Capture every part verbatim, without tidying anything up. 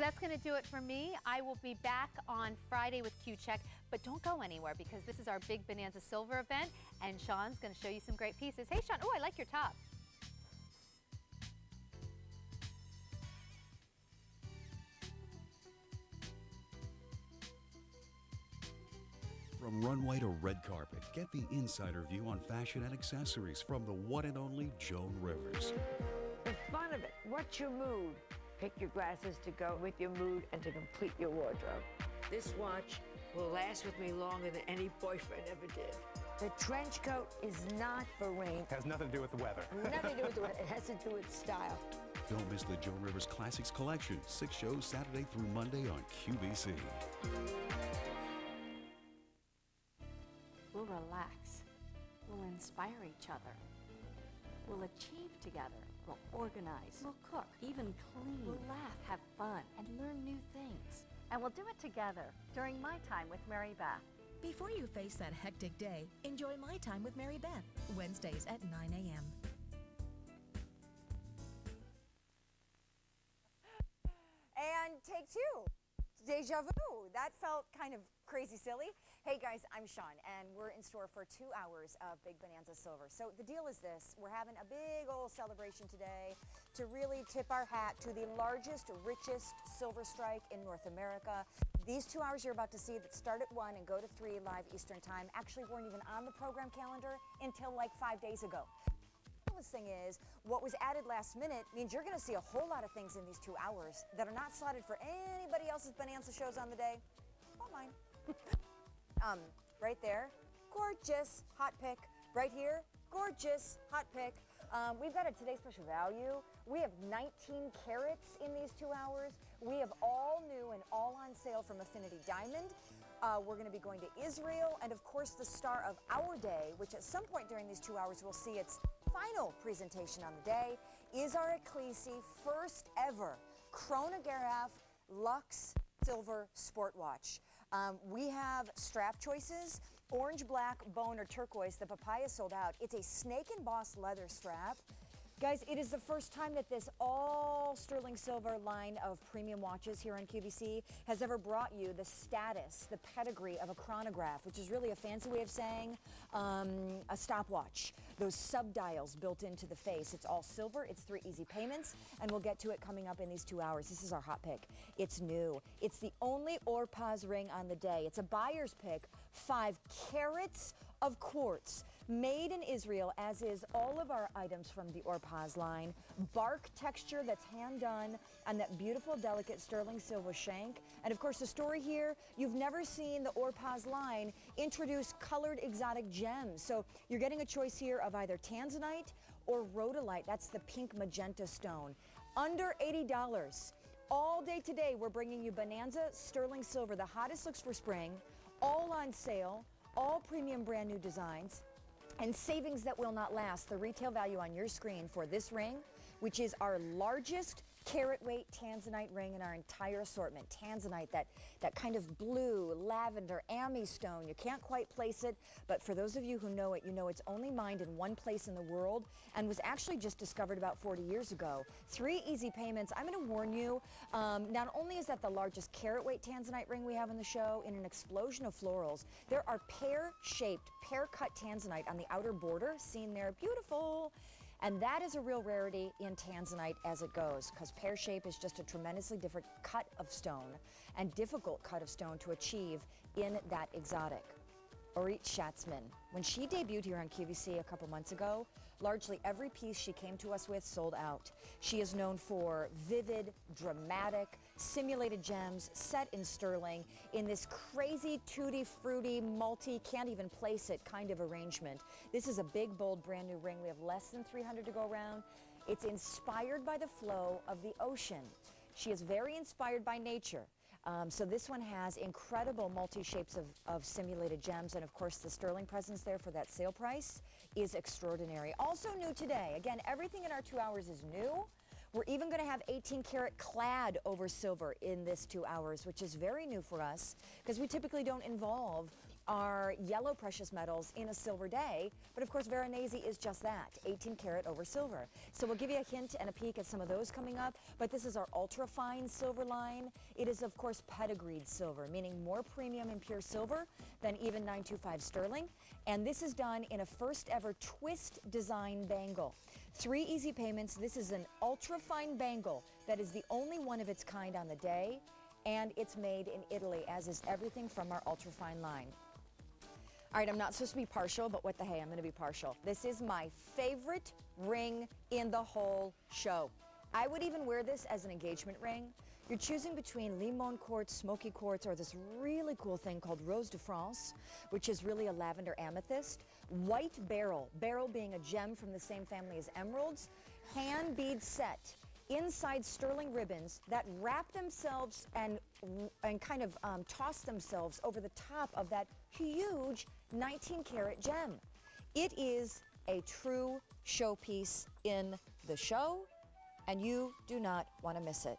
So that's going to do it for me. I will be back on Friday with Q-Check, but don't go anywhere because this is our Big Bonanza Silver event, and Shawn's going to show you some great pieces. Hey, Shawn. Oh, I like your top. From runway to red carpet, get the insider view on fashion and accessories from the one and only Joan Rivers. The fun of it, what's your mood? Pick your glasses to go with your mood and to complete your wardrobe. This watch will last with me longer than any boyfriend ever did. The trench coat is not for rain. It has nothing to do with the weather. Nothing to do with the weather, it has to do with style. Don't miss the Joan Rivers Classics Collection, six shows Saturday through Monday on Q V C. We'll relax, we'll inspire each other, we'll achieve together, we'll organize, we'll cook, even clean, we'll laugh, have fun, and learn new things. And we'll do it together during My Time with Mary Beth. Before you face that hectic day, enjoy My Time with Mary Beth, Wednesdays at nine A M And take two. Deja vu. That felt kind of crazy silly. Hey guys, I'm Shawn, and we're in store for two hours of Big Bonanza Silver. So the deal is this. We're having a big old celebration today to really tip our hat to the largest, richest silver strike in North America. These two hours you're about to see that start at one and go to three live Eastern time actually weren't even on the program calendar until like five days ago. Thing is, what was added last minute means you're going to see a whole lot of things in these two hours that are not slotted for anybody else's Bonanza shows on the day. Oh, mine. um, right there, gorgeous hot pick. Right here, gorgeous hot pick. Um, we've got a today's special value. We have nineteen carats in these two hours. We have all new and all on sale from Affinity Diamond. Uh, we're going to be going to Israel, and of course the star of our day, which at some point during these two hours we'll see its final presentation on the day, is our Ecclesi first ever chronograph Luxe Silver Sport Watch. Um, we have strap choices, orange, black, bone, or turquoise. The papaya sold out. It's a snake embossed leather strap. Guys, it is the first time that this all sterling silver line of premium watches here on Q V C has ever brought you the status, the pedigree of a chronograph, which is really a fancy way of saying um, a stopwatch. Those sub-dials built into the face. It's all silver, it's three easy payments, and we'll get to it coming up in these two hours. This is our hot pick. It's new. It's the only Orpaz ring on the day. It's a buyer's pick, five carats of quartz, made in Israel, as is all of our items from the Orpaz line. Bark texture that's hand done on that beautiful, delicate sterling silver shank. And of course, the story here, you've never seen the Orpaz line introduce colored exotic gems. So you're getting a choice here of either Tanzanite or Rhodolite. That's the pink magenta stone. Under eighty dollars. All day today, we're bringing you Bonanza Sterling Silver, the hottest looks for spring, all on sale, all premium brand new designs, and savings that will not last. The retail value on your screen for this ring, which is our largest carat weight Tanzanite ring in our entire assortment. Tanzanite, that, that kind of blue, lavender, ammy stone. You can't quite place it, but for those of you who know it, you know it's only mined in one place in the world and was actually just discovered about forty years ago. Three easy payments. I'm going to warn you, um, not only is that the largest carat weight Tanzanite ring we have on the show, in an explosion of florals, there are pear-shaped, pear-cut Tanzanite on the outer border, seen there, beautiful. And that is a real rarity in Tanzanite as it goes, because pear shape is just a tremendously different cut of stone and difficult cut of stone to achieve in that exotic. Orit Schatzman, when she debuted here on Q V C a couple months ago, largely every piece she came to us with sold out. She is known for vivid, dramatic, simulated gems set in sterling in this crazy tutti-frutti, multi, can't even place it kind of arrangement. This is a big, bold, brand new ring. We have less than three hundred to go around. It's inspired by the flow of the ocean. She is very inspired by nature. Um, so this one has incredible multi-shapes of, of simulated gems, and of course the sterling presence there for that sale price is extraordinary. Also new today, again, everything in our two hours is new. We're even going to have eighteen karat clad over silver in this two hours, which is very new for us because we typically don't involve are yellow precious metals in a silver day, but of course Veronese is just that, eighteen karat over silver. So we'll give you a hint and a peek at some of those coming up, but this is our ultra fine silver line. It is of course pedigreed silver, meaning more premium in pure silver than even nine two five sterling, and this is done in a first ever twist design bangle. Three easy payments. This is an ultra fine bangle that is the only one of its kind on the day, and it's made in Italy, as is everything from our ultrafine line. All right, I'm not supposed to be partial, but what the hey, I'm going to be partial. This is my favorite ring in the whole show. I would even wear this as an engagement ring. You're choosing between limon quartz, smoky quartz, or this really cool thing called Rose de France, which is really a lavender amethyst. White beryl, beryl being a gem from the same family as emeralds, hand bead set inside sterling ribbons that wrap themselves and and kind of um, toss themselves over the top of that huge nineteen karat gem. It is a true showpiece in the show, and you do not want to miss it.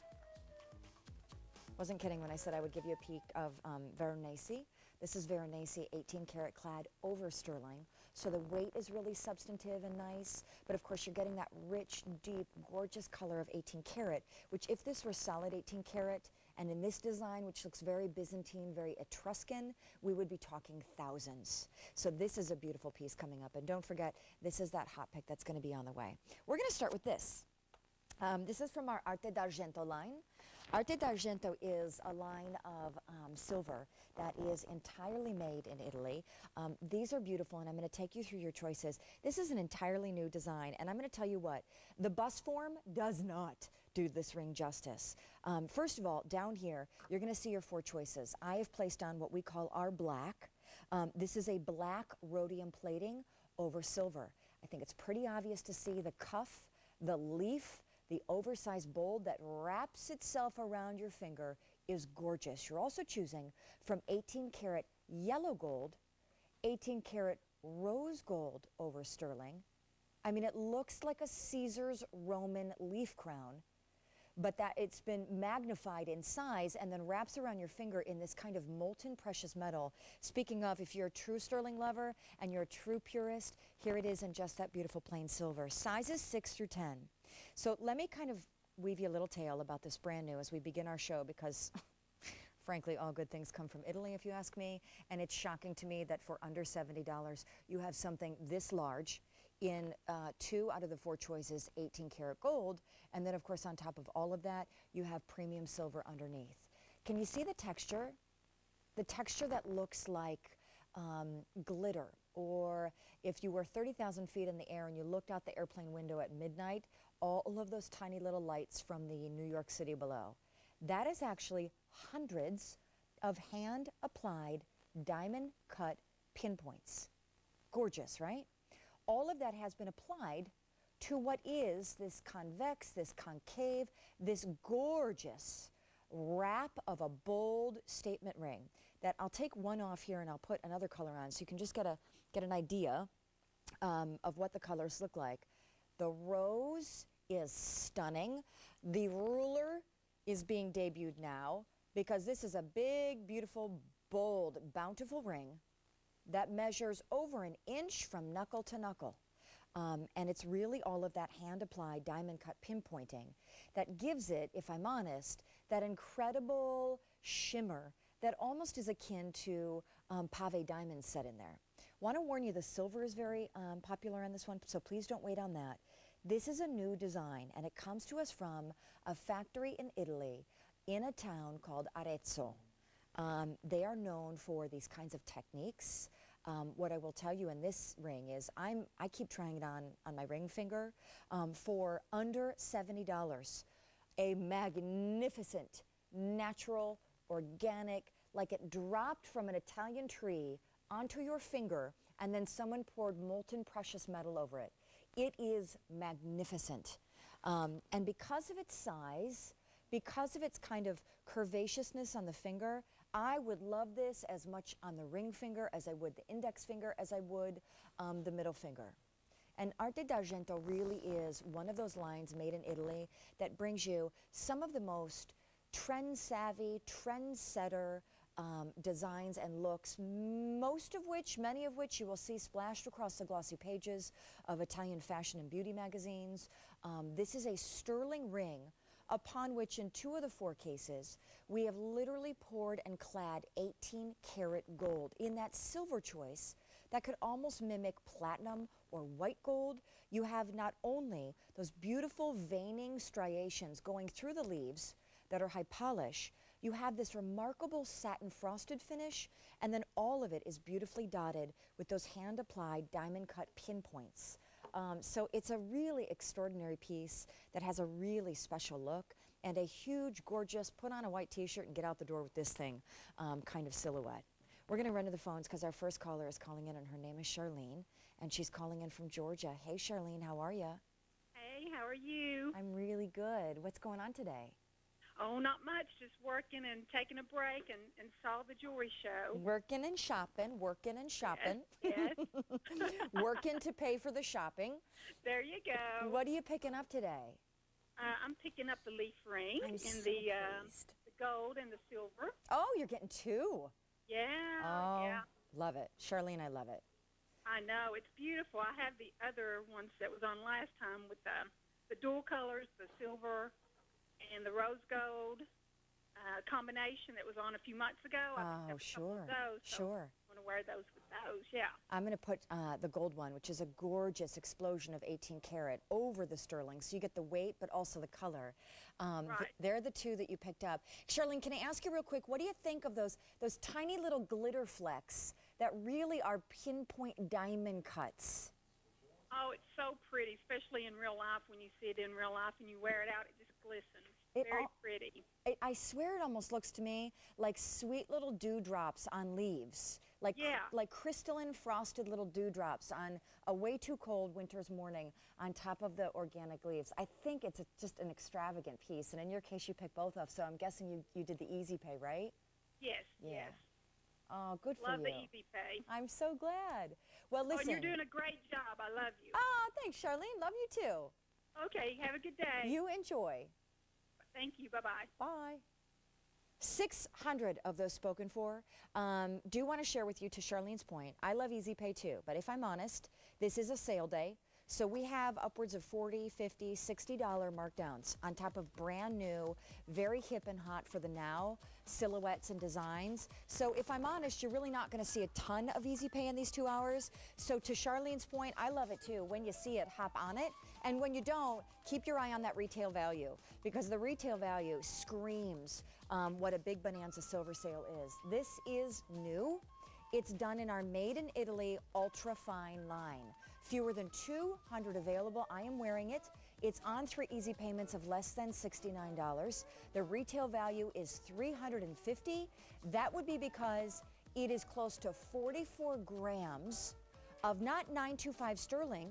Wasn't kidding when I said I would give you a peek of um, Veronese. This is Veronese eighteen karat clad over sterling, so the weight is really substantive and nice, but of course you're getting that rich, deep, gorgeous color of eighteen karat, which if this were solid eighteen karat, and in this design, which looks very Byzantine, very Etruscan, we would be talking thousands. So this is a beautiful piece coming up, and don't forget, this is that hot pick that's going to be on the way. We're going to start with this. Um, this is from our Arte d'Argento line. Arte d'Argento is a line of um, silver that is entirely made in Italy. Um, these are beautiful, and I'm going to take you through your choices. This is an entirely new design, and I'm going to tell you what, the bust form does not do this ring justice. Um, first of all, down here, you're going to see your four choices. I have placed on what we call our black. Um, this is a black rhodium plating over silver. I think it's pretty obvious to see the cuff, the leaf, the oversized bold that wraps itself around your finger is gorgeous. You're also choosing from eighteen karat yellow gold, eighteen karat rose gold over sterling. I mean, it looks like a Caesar's Roman leaf crown, but that it's been magnified in size and then wraps around your finger in this kind of molten precious metal. Speaking of, if you're a true sterling lover and you're a true purist, here it is in just that beautiful plain silver. Sizes six through ten. So let me kind of weave you a little tale about this brand new as we begin our show, because frankly, all good things come from Italy, if you ask me, and it's shocking to me that for under seventy dollars, you have something this large in uh, two out of the four choices, eighteen karat gold, and then of course on top of all of that, you have premium silver underneath. Can you see the texture? The texture that looks like um, glitter, or if you were thirty thousand feet in the air and you looked out the airplane window at midnight, all of those tiny little lights from the New York City below. That is actually hundreds of hand-applied diamond-cut pinpoints. Gorgeous, right? All of that has been applied to what is this convex, this concave, this gorgeous wrap of a bold statement ring that I'll take one off here and I'll put another color on so you can just get a get an idea um, of what the colors look like. The rose is stunning. The ruler is being debuted now because this is a big, beautiful, bold, bountiful ring that measures over an inch from knuckle to knuckle. Um, and it's really all of that hand-applied diamond-cut pinpointing that gives it, if I'm honest, that incredible shimmer that almost is akin to um, pave diamonds set in there. Want to warn you, the silver is very um, popular on this one, so please don't wait on that. This is a new design, and it comes to us from a factory in Italy in a town called Arezzo. Um, they are known for these kinds of techniques. Um, what I will tell you in this ring is I'm, I keep trying it on on my ring finger um, for under seventy dollars. A magnificent, natural, organic, like it dropped from an Italian tree onto your finger and then someone poured molten precious metal over it. It is magnificent. Um, and because of its size, because of its kind of curvaceousness on the finger, I would love this as much on the ring finger as I would the index finger as I would um, the middle finger. And Arte d'Argento really is one of those lines made in Italy that brings you some of the most trend-savvy, trend-setter, um, designs and looks, most of which, many of which you will see splashed across the glossy pages of Italian fashion and beauty magazines. Um, this is a sterling ring upon which in two of the four cases, we have literally poured and clad eighteen karat gold in that silver choice that could almost mimic platinum or white gold. You have not only those beautiful veining striations going through the leaves that are high polish, you have this remarkable satin frosted finish, and then all of it is beautifully dotted with those hand applied diamond cut pinpoints. Um, so it's a really extraordinary piece that has a really special look and a huge, gorgeous, put on a white t-shirt and get out the door with this thing um, kind of silhouette. We're gonna run to the phones because our first caller is calling in, and her name is Charlene, and she's calling in from Georgia. Hey Charlene, how are you? Hey, how are you? I'm really good. What's going on today? Oh, not much, just working and taking a break and, and saw the jewelry show. Working and shopping, working and shopping. Yes, yes. Working to pay for the shopping. There you go. What are you picking up today? Uh, I'm picking up the leaf ring I'm and so the, uh, the gold and the silver. Oh, you're getting two. Yeah. Oh, yeah. Love it. Charlene, I love it. I know, it's beautiful. I have the other ones that was on last time with the, the dual colors, the silver and the rose gold uh, combination that was on a few months ago. I oh, sure, those, so sure. I'm going to wear those with those, yeah. I'm going to put uh, the gold one, which is a gorgeous explosion of eighteen karat over the sterling, so you get the weight but also the color. Um, right. th they're the two that you picked up. Charlene, can I ask you real quick, what do you think of those, those tiny little glitter flecks that really are pinpoint diamond cuts? Oh, it's so pretty, especially in real life. When you see it in real life and you wear it out, it just glistens. It Very all, pretty. It, I swear it almost looks to me like sweet little dewdrops on leaves. Like, yeah. like crystalline frosted little dewdrops on a way too cold winter's morning on top of the organic leaves. I think it's a, just an extravagant piece. And in your case, you picked both up, so I'm guessing you, you did the easy pay, right? Yes, yeah. yes. Oh, good for you. Love the easy pay. I'm so glad. Well, listen. Oh, you're doing a great job. I love you. Oh, thanks, Charlene. Love you, too. Okay, have a good day. You enjoy. Thank you. Bye-bye. Bye. six hundred of those spoken for. Um, do want to share with you, to Charlene's point, I love easy pay, too. But if I'm honest, this is a sale day. So we have upwards of forty, fifty, sixty dollar markdowns on top of brand new, very hip and hot for the now, silhouettes and designs. So if I'm honest, you're really not gonna see a ton of easy pay in these two hours. So to Charlene's point, I love it too. When you see it, hop on it. And when you don't, keep your eye on that retail value, because the retail value screams um, what a Big Bonanza Silver Sale is. This is new. It's done in our Made in Italy ultra fine line. Fewer than two hundred available. I am wearing it. It's on three easy payments of less than sixty-nine dollars. The retail value is three hundred fifty dollars. That would be because it is close to forty-four grams of not nine two five sterling,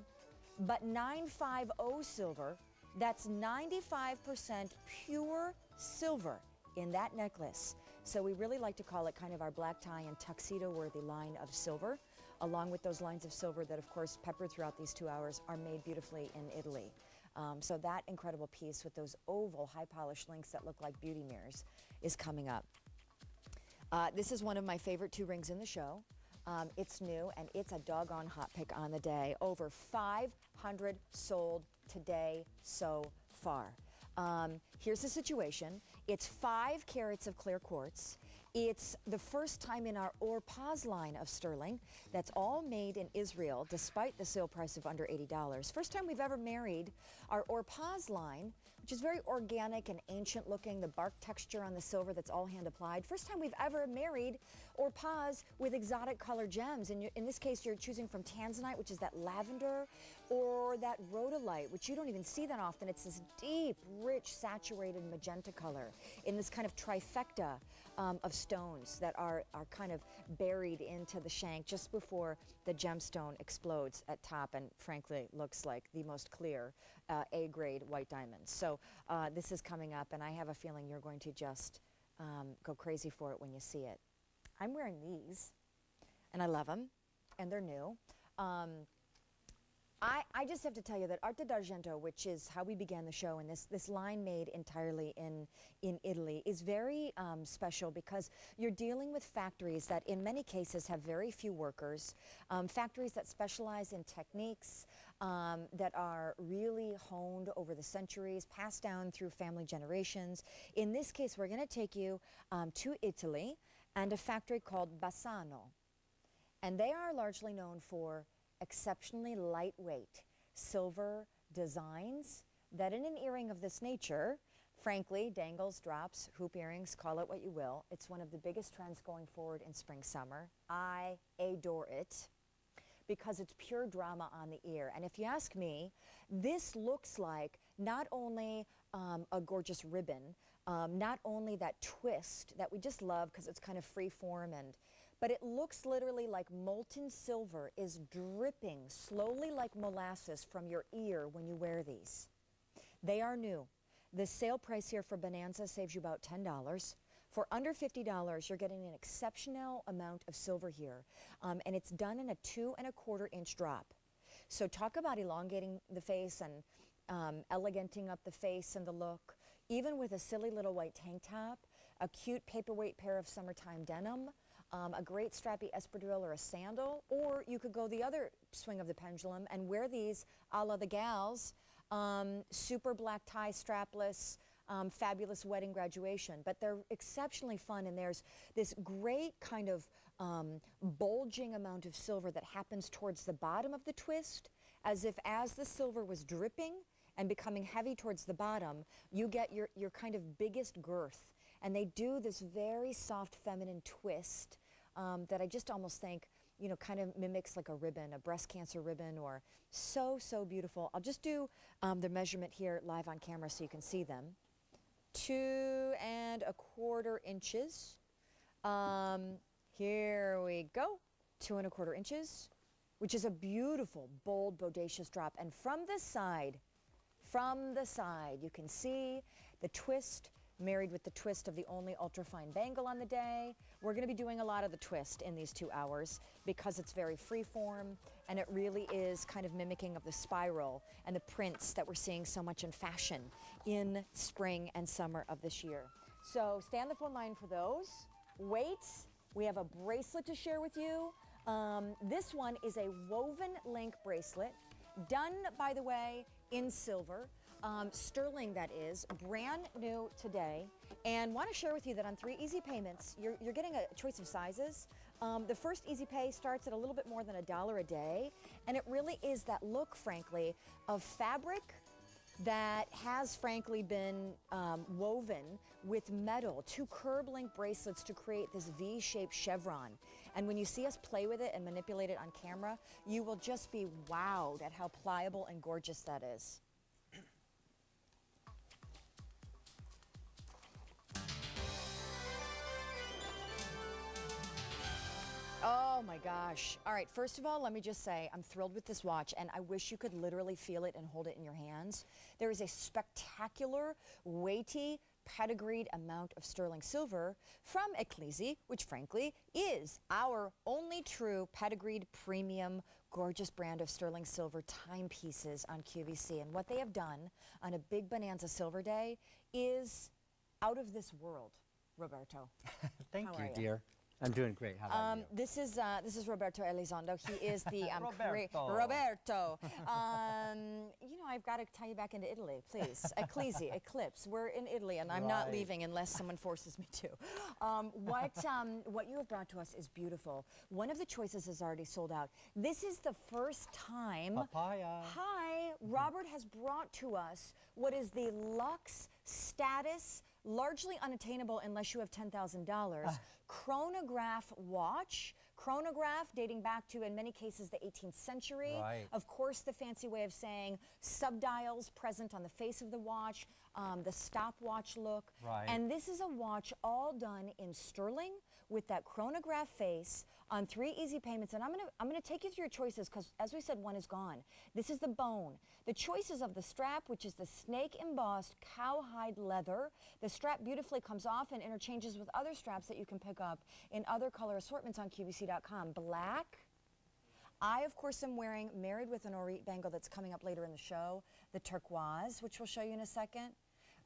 but nine five zero silver. That's ninety-five percent pure silver in that necklace. So we really like to call it kind of our black tie and tuxedo worthy line of silver, along with those lines of silver that of course peppered throughout these two hours are made beautifully in Italy. Um, so that incredible piece with those oval high polished links that look like beauty mirrors is coming up. Uh, this is one of my favorite two rings in the show. Um, it's new and it's a doggone hot pick on the day. Over five hundred sold today so far. Um, here's the situation. It's five carats of clear quartz. It's the first time in our Orpaz line of sterling that's all made in Israel, despite the sale price of under eighty dollars. First time we've ever married our Orpaz line, which is very organic and ancient looking, the bark texture on the silver that's all hand applied. First time we've ever married Orpaz with exotic color gems. And in this case, you're choosing from Tanzanite, which is that lavender, or that rhodolite, which you don't even see that often. It's this deep, rich, saturated magenta color in this kind of trifecta um, of stones that are, are kind of buried into the shank just before the gemstone explodes at top and frankly looks like the most clear uh, A-grade white diamonds. So uh, this is coming up and I have a feeling you're going to just um, go crazy for it when you see it. I'm wearing these and I love them and they're new. Um, I, I just have to tell you that Arte d'Argento, which is how we began the show, and this, this line made entirely in, in Italy, is very um, special because you're dealing with factories that in many cases have very few workers, um, factories that specialize in techniques um, that are really honed over the centuries, passed down through family generations. In this case, we're going to take you um, to Italy and a factory called Bassano. And they are largely known for exceptionally lightweight silver designs that in an earring of this nature, frankly, dangles, drops, hoop earrings, call it what you will. It's one of the biggest trends going forward in spring summer. I adore it because it's pure drama on the ear. And if you ask me, this looks like not only um, a gorgeous ribbon, um, not only that twist that we just love because it's kind of free form, and but it looks literally like molten silver is dripping slowly like molasses from your ear when you wear these. They are new. The sale price here for Bonanza saves you about ten dollars. For under fifty dollars, you're getting an exceptional amount of silver here. Um, and it's done in a two and a quarter inch drop. So talk about elongating the face and um, eleganting up the face and the look. Even with a silly little white tank top, a cute paperweight pair of summertime denim, Um, a great strappy espadrille or a sandal, or you could go the other swing of the pendulum and wear these a la the gals, um, super black tie, strapless, um, fabulous wedding graduation. But they're exceptionally fun, and there's this great kind of um, bulging amount of silver that happens towards the bottom of the twist, as if as the silver was dripping and becoming heavy towards the bottom, you get your, your kind of biggest girth. And they do this very soft feminine twist um, that I just almost think, you know, kind of mimics like a ribbon, a breast cancer ribbon, or so, so beautiful. I'll just do um, the measurement here live on camera so you can see them. Two and a quarter inches. Um, here we go. Two and a quarter inches, which is a beautiful, bold, bodacious drop. And from the side, from the side, you can see the twist married with the twist of the only ultra-fine bangle on the day. We're gonna be doing a lot of the twist in these two hours because it's very free-form, and it really is kind of mimicking of the spiral and the prints that we're seeing so much in fashion in spring and summer of this year. So stay on the phone line for those. Wait, we have a bracelet to share with you. Um, this one is a woven link bracelet, done, by the way, in silver, um, sterling that is, brand new today. And want to share with you that on three easy payments, you're, you're getting a choice of sizes. Um, the first easy pay starts at a little bit more than a dollar a day. And it really is that look, frankly, of fabric that has frankly been um, woven with metal, two curb link bracelets to create this V-shaped chevron. And when you see us play with it and manipulate it on camera, you will just be wowed at how pliable and gorgeous that is. Oh my gosh. All right, first of all, let me just say I'm thrilled with this watch, and I wish you could literally feel it and hold it in your hands. There is a spectacular, weighty, pedigreed amount of sterling silver from Ecclesi, which frankly is our only true pedigreed premium gorgeous brand of sterling silver timepieces on Q V C. And what they have done on a big Bonanza Silver Day is out of this world, Roberto. Thank How you, dear. I'm doing great. How about um, you? This is uh, this is Roberto Elizondo. He is the um, Roberto. Roberto. Um, you know, I've got to tie you back into Italy, please. Ecclesi, Eclipse. We're in Italy, and I'm right. not leaving unless someone forces me to. Um, what um, what you have brought to us is beautiful. One of the choices is already sold out. This is the first time. Papaya. Hi, Robert has brought to us what is the luxe status, largely unattainable unless you have ten thousand dollars. Chronograph watch, chronograph dating back to, in many cases, the eighteenth century. Right. Of course, the fancy way of saying subdials present on the face of the watch, um, the stopwatch look. Right. And this is a watch all done in sterling with that chronograph face on three easy payments. And I'm gonna, I'm gonna take you through your choices because, as we said, one is gone. This is the bone. The choices of the strap, which is the snake embossed cowhide leather. The strap beautifully comes off and interchanges with other straps that you can pick up in other color assortments on Q V C dot com. Black, I, of course, am wearing Married with an Orit bangle that's coming up later in the show, the turquoise, which we'll show you in a second.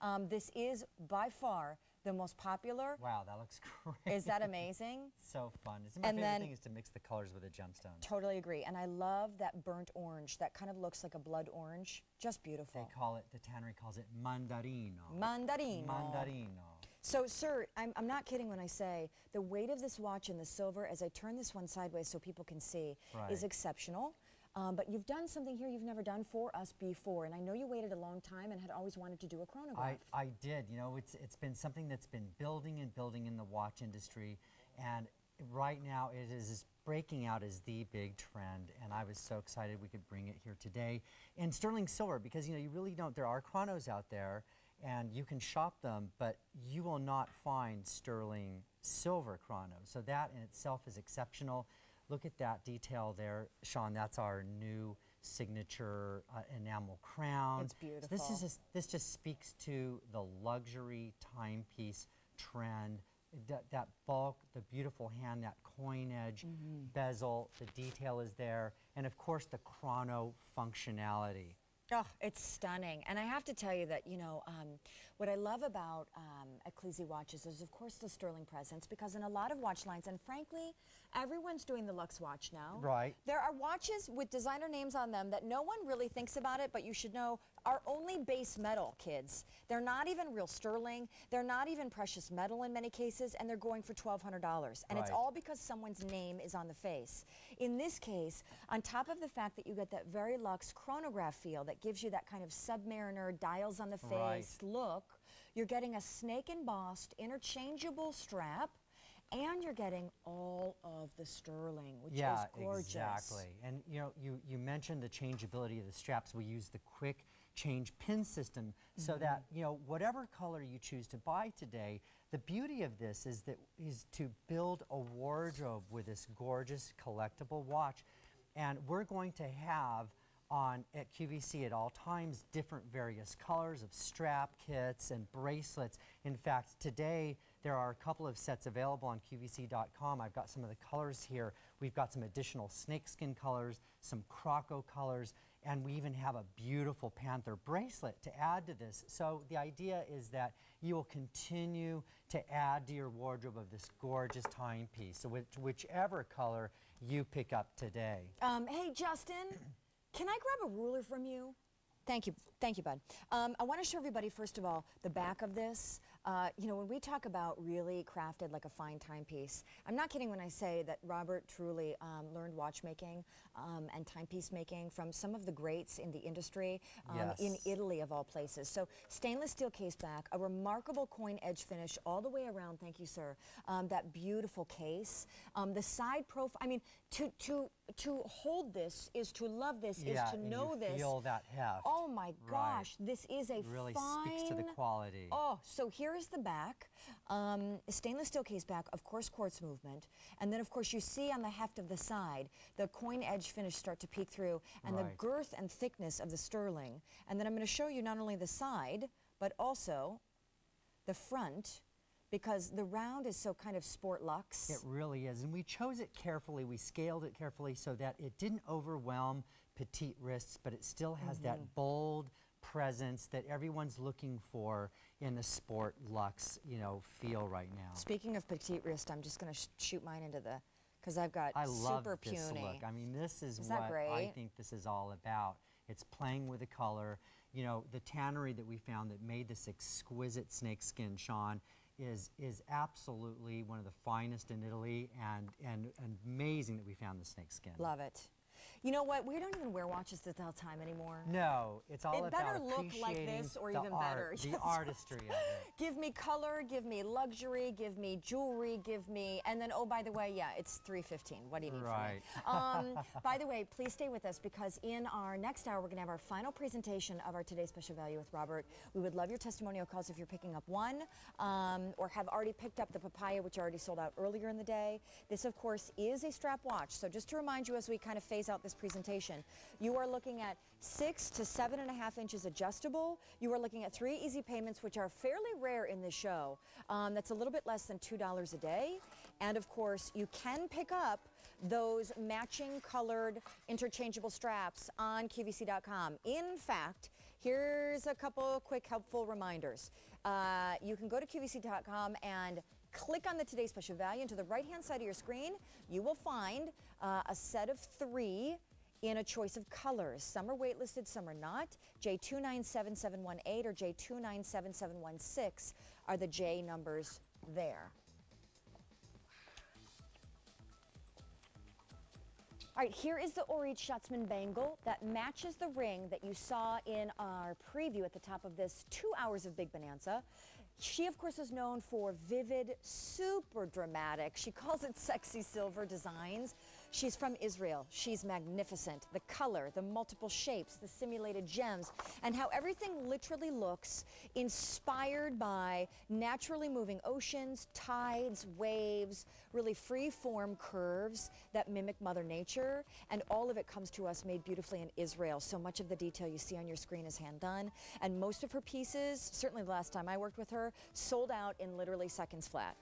Um, this is, by far, the most popular. Wow, that looks great. Is that amazing? So fun. It's my and favorite then, thing is to mix the colors with the gemstones. Totally agree. And I love that burnt orange. That kind of looks like a blood orange. Just beautiful. They call it, the tannery calls it mandarino. Mandarino. Mandarino. So, sir, I'm, I'm not kidding when I say the weight of this watch in the silver, as I turn this one sideways so people can see, right. is exceptional. Um, but you've done something here you've never done for us before, and I know you waited a long time and had always wanted to do a chronograph. I, I did. You know, it's it's been something that's been building and building in the watch industry, and right now it is breaking out as the big trend, and I was so excited we could bring it here today. And sterling silver, because, you know, you really don't, there are chronos out there, and you can shop them, but you will not find sterling silver chronos. So that in itself is exceptional. Look at that detail there, Shawn. That's our new signature uh, enamel crown. It's beautiful. So this is just, this just speaks to the luxury timepiece trend. That, that bulk, the beautiful hand, that coin edge, mm-hmm. bezel, the detail is there, and of course the chrono functionality. Oh, it's stunning. And I have to tell you that, you know, um, what I love about um, Ecclesi watches is, of course, the sterling presence, because in a lot of watch lines, and frankly, everyone's doing the luxe watch now. Right. There are watches with designer names on them that no one really thinks about it, but you should know are only base metal, kids. They're not even real sterling. They're not even precious metal in many cases, and they're going for twelve hundred dollars. And right. it's all because someone's name is on the face. In this case, on top of the fact that you get that very luxe chronograph feel that gives you that kind of submariner dials on the face right. look. You're getting a snake embossed interchangeable strap, and you're getting all of the sterling, which yeah, is gorgeous. Exactly. And you know, you you mentioned the changeability of the straps. We use the quick change pin system, mm-hmm. so that, you know, whatever color you choose to buy today, the beauty of this is that is to build a wardrobe with this gorgeous collectible watch. And we're going to have on at Q V C at all times different various colors of strap kits and bracelets. In fact, today there are a couple of sets available on Q V C dot com. I've got some of the colors here. We've got some additional snakeskin colors, some croco colors, and we even have a beautiful panther bracelet to add to this. So the idea is that you will continue to add to your wardrobe of this gorgeous timepiece, so which, whichever color you pick up today. Um, hey, Justin. Can I grab a ruler from you? Thank you, thank you, bud. Um, I want to show everybody, first of all, the back of this. Uh, you know, when we talk about really crafted like a fine timepiece, I'm not kidding when I say that Robert truly um, learned watchmaking um, and timepiece making from some of the greats in the industry, um, yes. in Italy of all places. So stainless steel case back, a remarkable coin edge finish all the way around. Thank you, sir. Um, that beautiful case. Um, the side profile, I mean, to, to, to hold this is to love this, yeah, is to and know you this. Feel that heft. Oh my gosh, right. this is a really fine... Really speaks to the quality. Oh, so here is the back, um, stainless steel case back, of course quartz movement, and then of course you see on the heft of the side, the coin edge finish start to peek through, and right. the girth and thickness of the sterling. And then I'm gonna show you not only the side, but also the front, because the round is so kind of sport luxe. It really is, and we chose it carefully, we scaled it carefully so that it didn't overwhelm petite wrists, but it still has mm-hmm. that bold presence that everyone's looking for in the sport luxe, you know, feel right now. Speaking of petite wrist, I'm just going to sh shoot mine into the, because I've got I super puny. I love this look. I mean, this is, is what I think this is all about. It's playing with the color. You know, the tannery that we found that made this exquisite snakeskin, Shawn, is is absolutely one of the finest in Italy, and and, and amazing that we found the snakeskin. Love it. You know what? We don't even wear watches to tell time anymore. No, it's all it about appreciating. It better look like this, or even art, better. The artistry of it. Give me color, give me luxury, give me jewelry, give me, and then oh by the way, yeah, it's three fifteen. What do you need right. from me? Um, by the way, please stay with us, because in our next hour we're going to have our final presentation of our Today's Special Value with Robert. We would love your testimonial calls if you're picking up one, um, or have already picked up the papaya, which already sold out earlier in the day. This, of course, is a strap watch. So just to remind you, as we kind of face out this presentation, you are looking at six to seven and a half inches adjustable. You are looking at three easy payments, which are fairly rare in this show. Um, that's a little bit less than two dollars a day. And of course, you can pick up those matching colored interchangeable straps on Q V C dot com. In fact, here's a couple quick helpful reminders. Uh, you can go to Q V C dot com and click on the Today's Special Value, and to the right-hand side of your screen, you will find uh, a set of three in a choice of colors. Some are waitlisted, some are not. J two nine seven seven one eight or J two nine seven seven one six are the J numbers there. All right, here is the Orit Schatzman bangle that matches the ring that you saw in our preview at the top of this two hours of Big Bonanza. She, of course, is known for vivid, super dramatic, she calls it sexy silver designs. She's from Israel. She's magnificent. The color, the multiple shapes, the simulated gems, and how everything literally looks inspired by naturally moving oceans, tides, waves, really free-form curves that mimic Mother Nature. And all of it comes to us made beautifully in Israel. So much of the detail you see on your screen is hand done, and most of her pieces, certainly the last time I worked with her, sold out in literally seconds flat.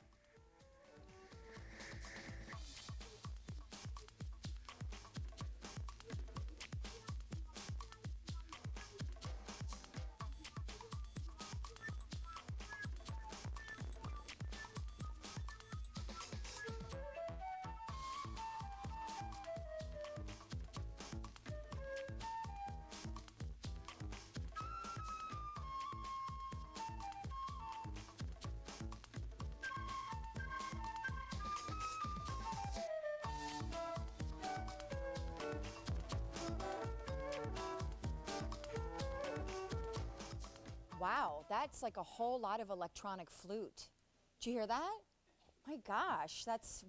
Wow, that's like a whole lot of electronic flute. Did you hear that? My gosh, that's,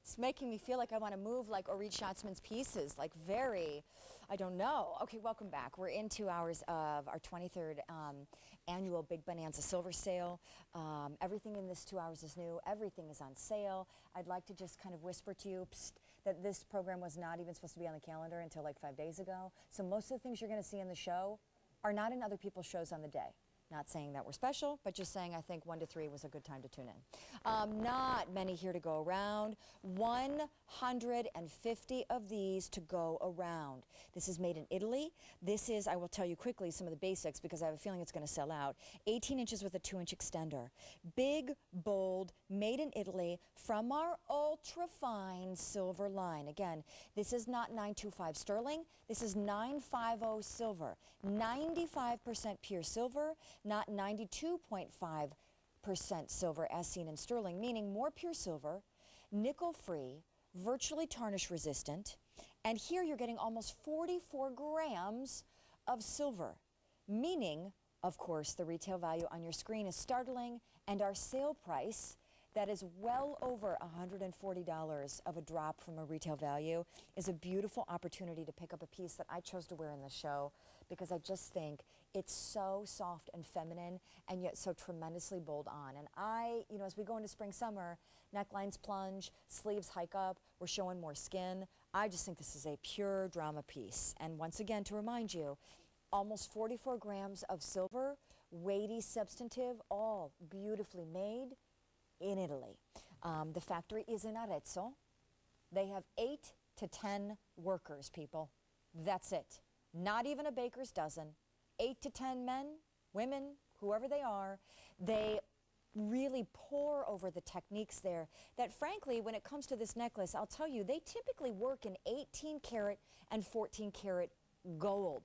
it's making me feel like I want to move like Orit Schatzman's pieces, like very, I don't know. Okay, welcome back. We're in two hours of our twenty-third um, annual Big Bonanza Silver Sale. Um, everything in this two hours is new. Everything is on sale. I'd like to just kind of whisper to you, psst, that this program was not even supposed to be on the calendar until like five days ago. So most of the things you're going to see in the show are not in other people's shows on the day. Not saying that we're special, but just saying I think one to three was a good time to tune in. Um, not many here to go around. one hundred fifty of these to go around. This is made in Italy. This is, I will tell you quickly, some of the basics because I have a feeling it's going to sell out. eighteen inches with a two inch extender. Big, bold, made in Italy from our ultra-fine silver line. Again, this is not nine two five sterling. This is nine five zero silver. ninety-five percent pure silver. Not ninety-two point five percent silver as seen in sterling, meaning more pure silver, nickel-free, virtually tarnish resistant, and here you're getting almost forty-four grams of silver, meaning, of course, the retail value on your screen is startling, and our sale price, that is well over one hundred forty dollars of a drop from a retail value, is a beautiful opportunity to pick up a piece that I chose to wear in the show because I just think it's so soft and feminine and yet so tremendously bold on. And I, you know, as we go into spring, summer, necklines plunge, sleeves hike up, we're showing more skin. I just think this is a pure drama piece. And once again, to remind you, almost forty-four grams of silver, weighty substantive, all beautifully made in Italy. Um, the factory is in Arezzo. They have eight to ten workers, people. That's it. Not even a baker's dozen. Eight to ten men, women, whoever they are. They really pore over the techniques there that, frankly, when it comes to this necklace, I'll tell you, they typically work in eighteen karat and fourteen karat gold.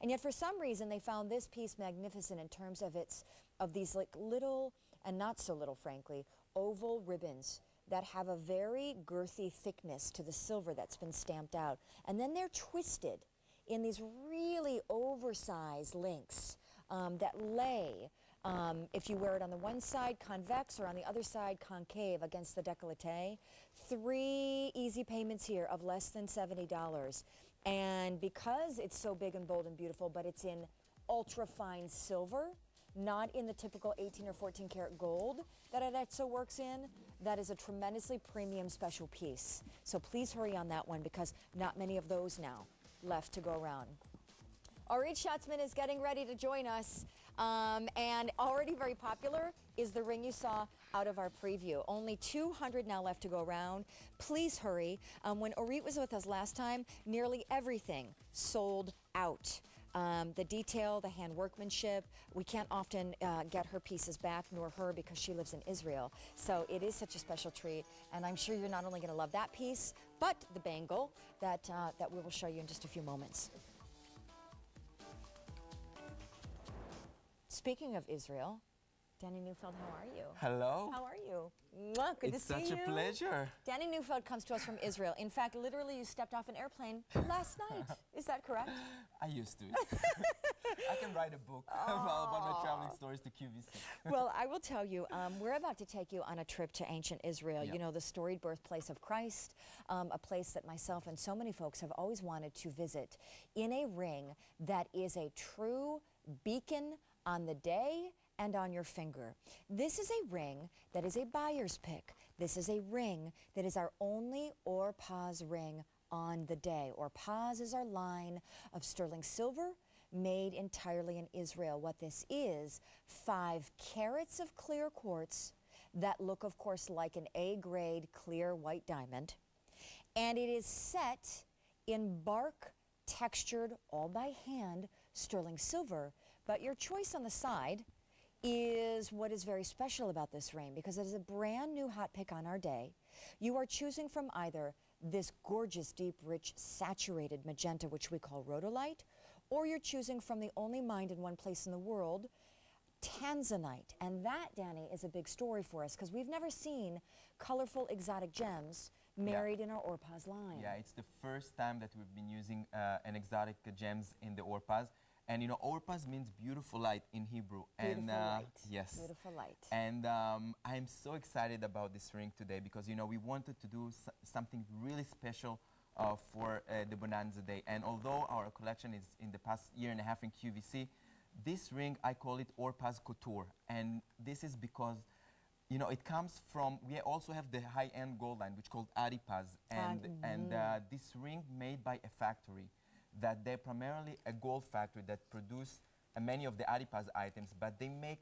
And yet for some reason they found this piece magnificent in terms of its, of these like little, and not so little frankly, oval ribbons that have a very girthy thickness to the silver that's been stamped out. And then they're twisted in these really oversized links um, that lay, um, if you wear it on the one side convex or on the other side concave against the décolleté. Three easy payments here of less than seventy dollars. And because it's so big and bold and beautiful, but it's in ultra fine silver, not in the typical eighteen or fourteen karat gold that Arezzo works in, that is a tremendously premium special piece. So please hurry on that one because not many of those now left to go around. Orit Schatzman is getting ready to join us, um, and already very popular. is the ring you saw out of our preview. Only two hundred now left to go around. Please hurry. Um, when Orit was with us last time, nearly everything sold out. Um, the detail, the hand workmanship. We can't often uh, get her pieces back, nor her, because she lives in Israel. So it is such a special treat, and I'm sure you're not only going to love that piece, but the bangle that uh, that we will show you in just a few moments. Speaking of Israel, Danny Neufeld, how are you? Hello. How are you? Mwah, good it's to see you. It's such a pleasure. Danny Neufeld comes to us from Israel. In fact, literally, you stepped off an airplane last night. Is that correct? I used to. I can write a book about, about my traveling stories to Q V C. Well, I will tell you, um, we're about to take you on a trip to ancient Israel. Yep. You know, the storied birthplace of Christ, um, a place that myself and so many folks have always wanted to visit, in a ring that is a true beacon on the day and on your finger. This is a ring that is a buyer's pick. This is a ring that is our only Orpaz ring on the day. Orpaz is our line of sterling silver made entirely in Israel. What this is, five carats of clear quartz that look, of course, like an A-grade clear white diamond. And it is set in bark textured, all by hand, sterling silver. But your choice on the side is what is very special about this ring, because it is a brand new hot pick on our day. You are choosing from either this gorgeous, deep, rich, saturated magenta, which we call rhodolite, or you're choosing from the only mined in one place in the world, Tanzanite. And that, Danny, is a big story for us, because we've never seen colorful exotic gems married yeah. in our Orpaz line. Yeah, it's the first time that we've been using uh, an exotic uh, gems in the Orpaz. And you know, Orpaz means beautiful light in Hebrew. Beautiful and, uh, light. Yes. Beautiful light. And um, I'm so excited about this ring today because, you know, we wanted to do so something really special uh, for uh, the Bonanza Day. And although our collection is in the past year and a half in Q V C, this ring, I call it Orpaz Couture. And this is because, you know, it comes from, we also have the high-end gold line, which is called Adipaz. And, mm-hmm. and uh, this ring made by a factory. That they're primarily a gold factory that produce uh, many of the Adipaz items, but they make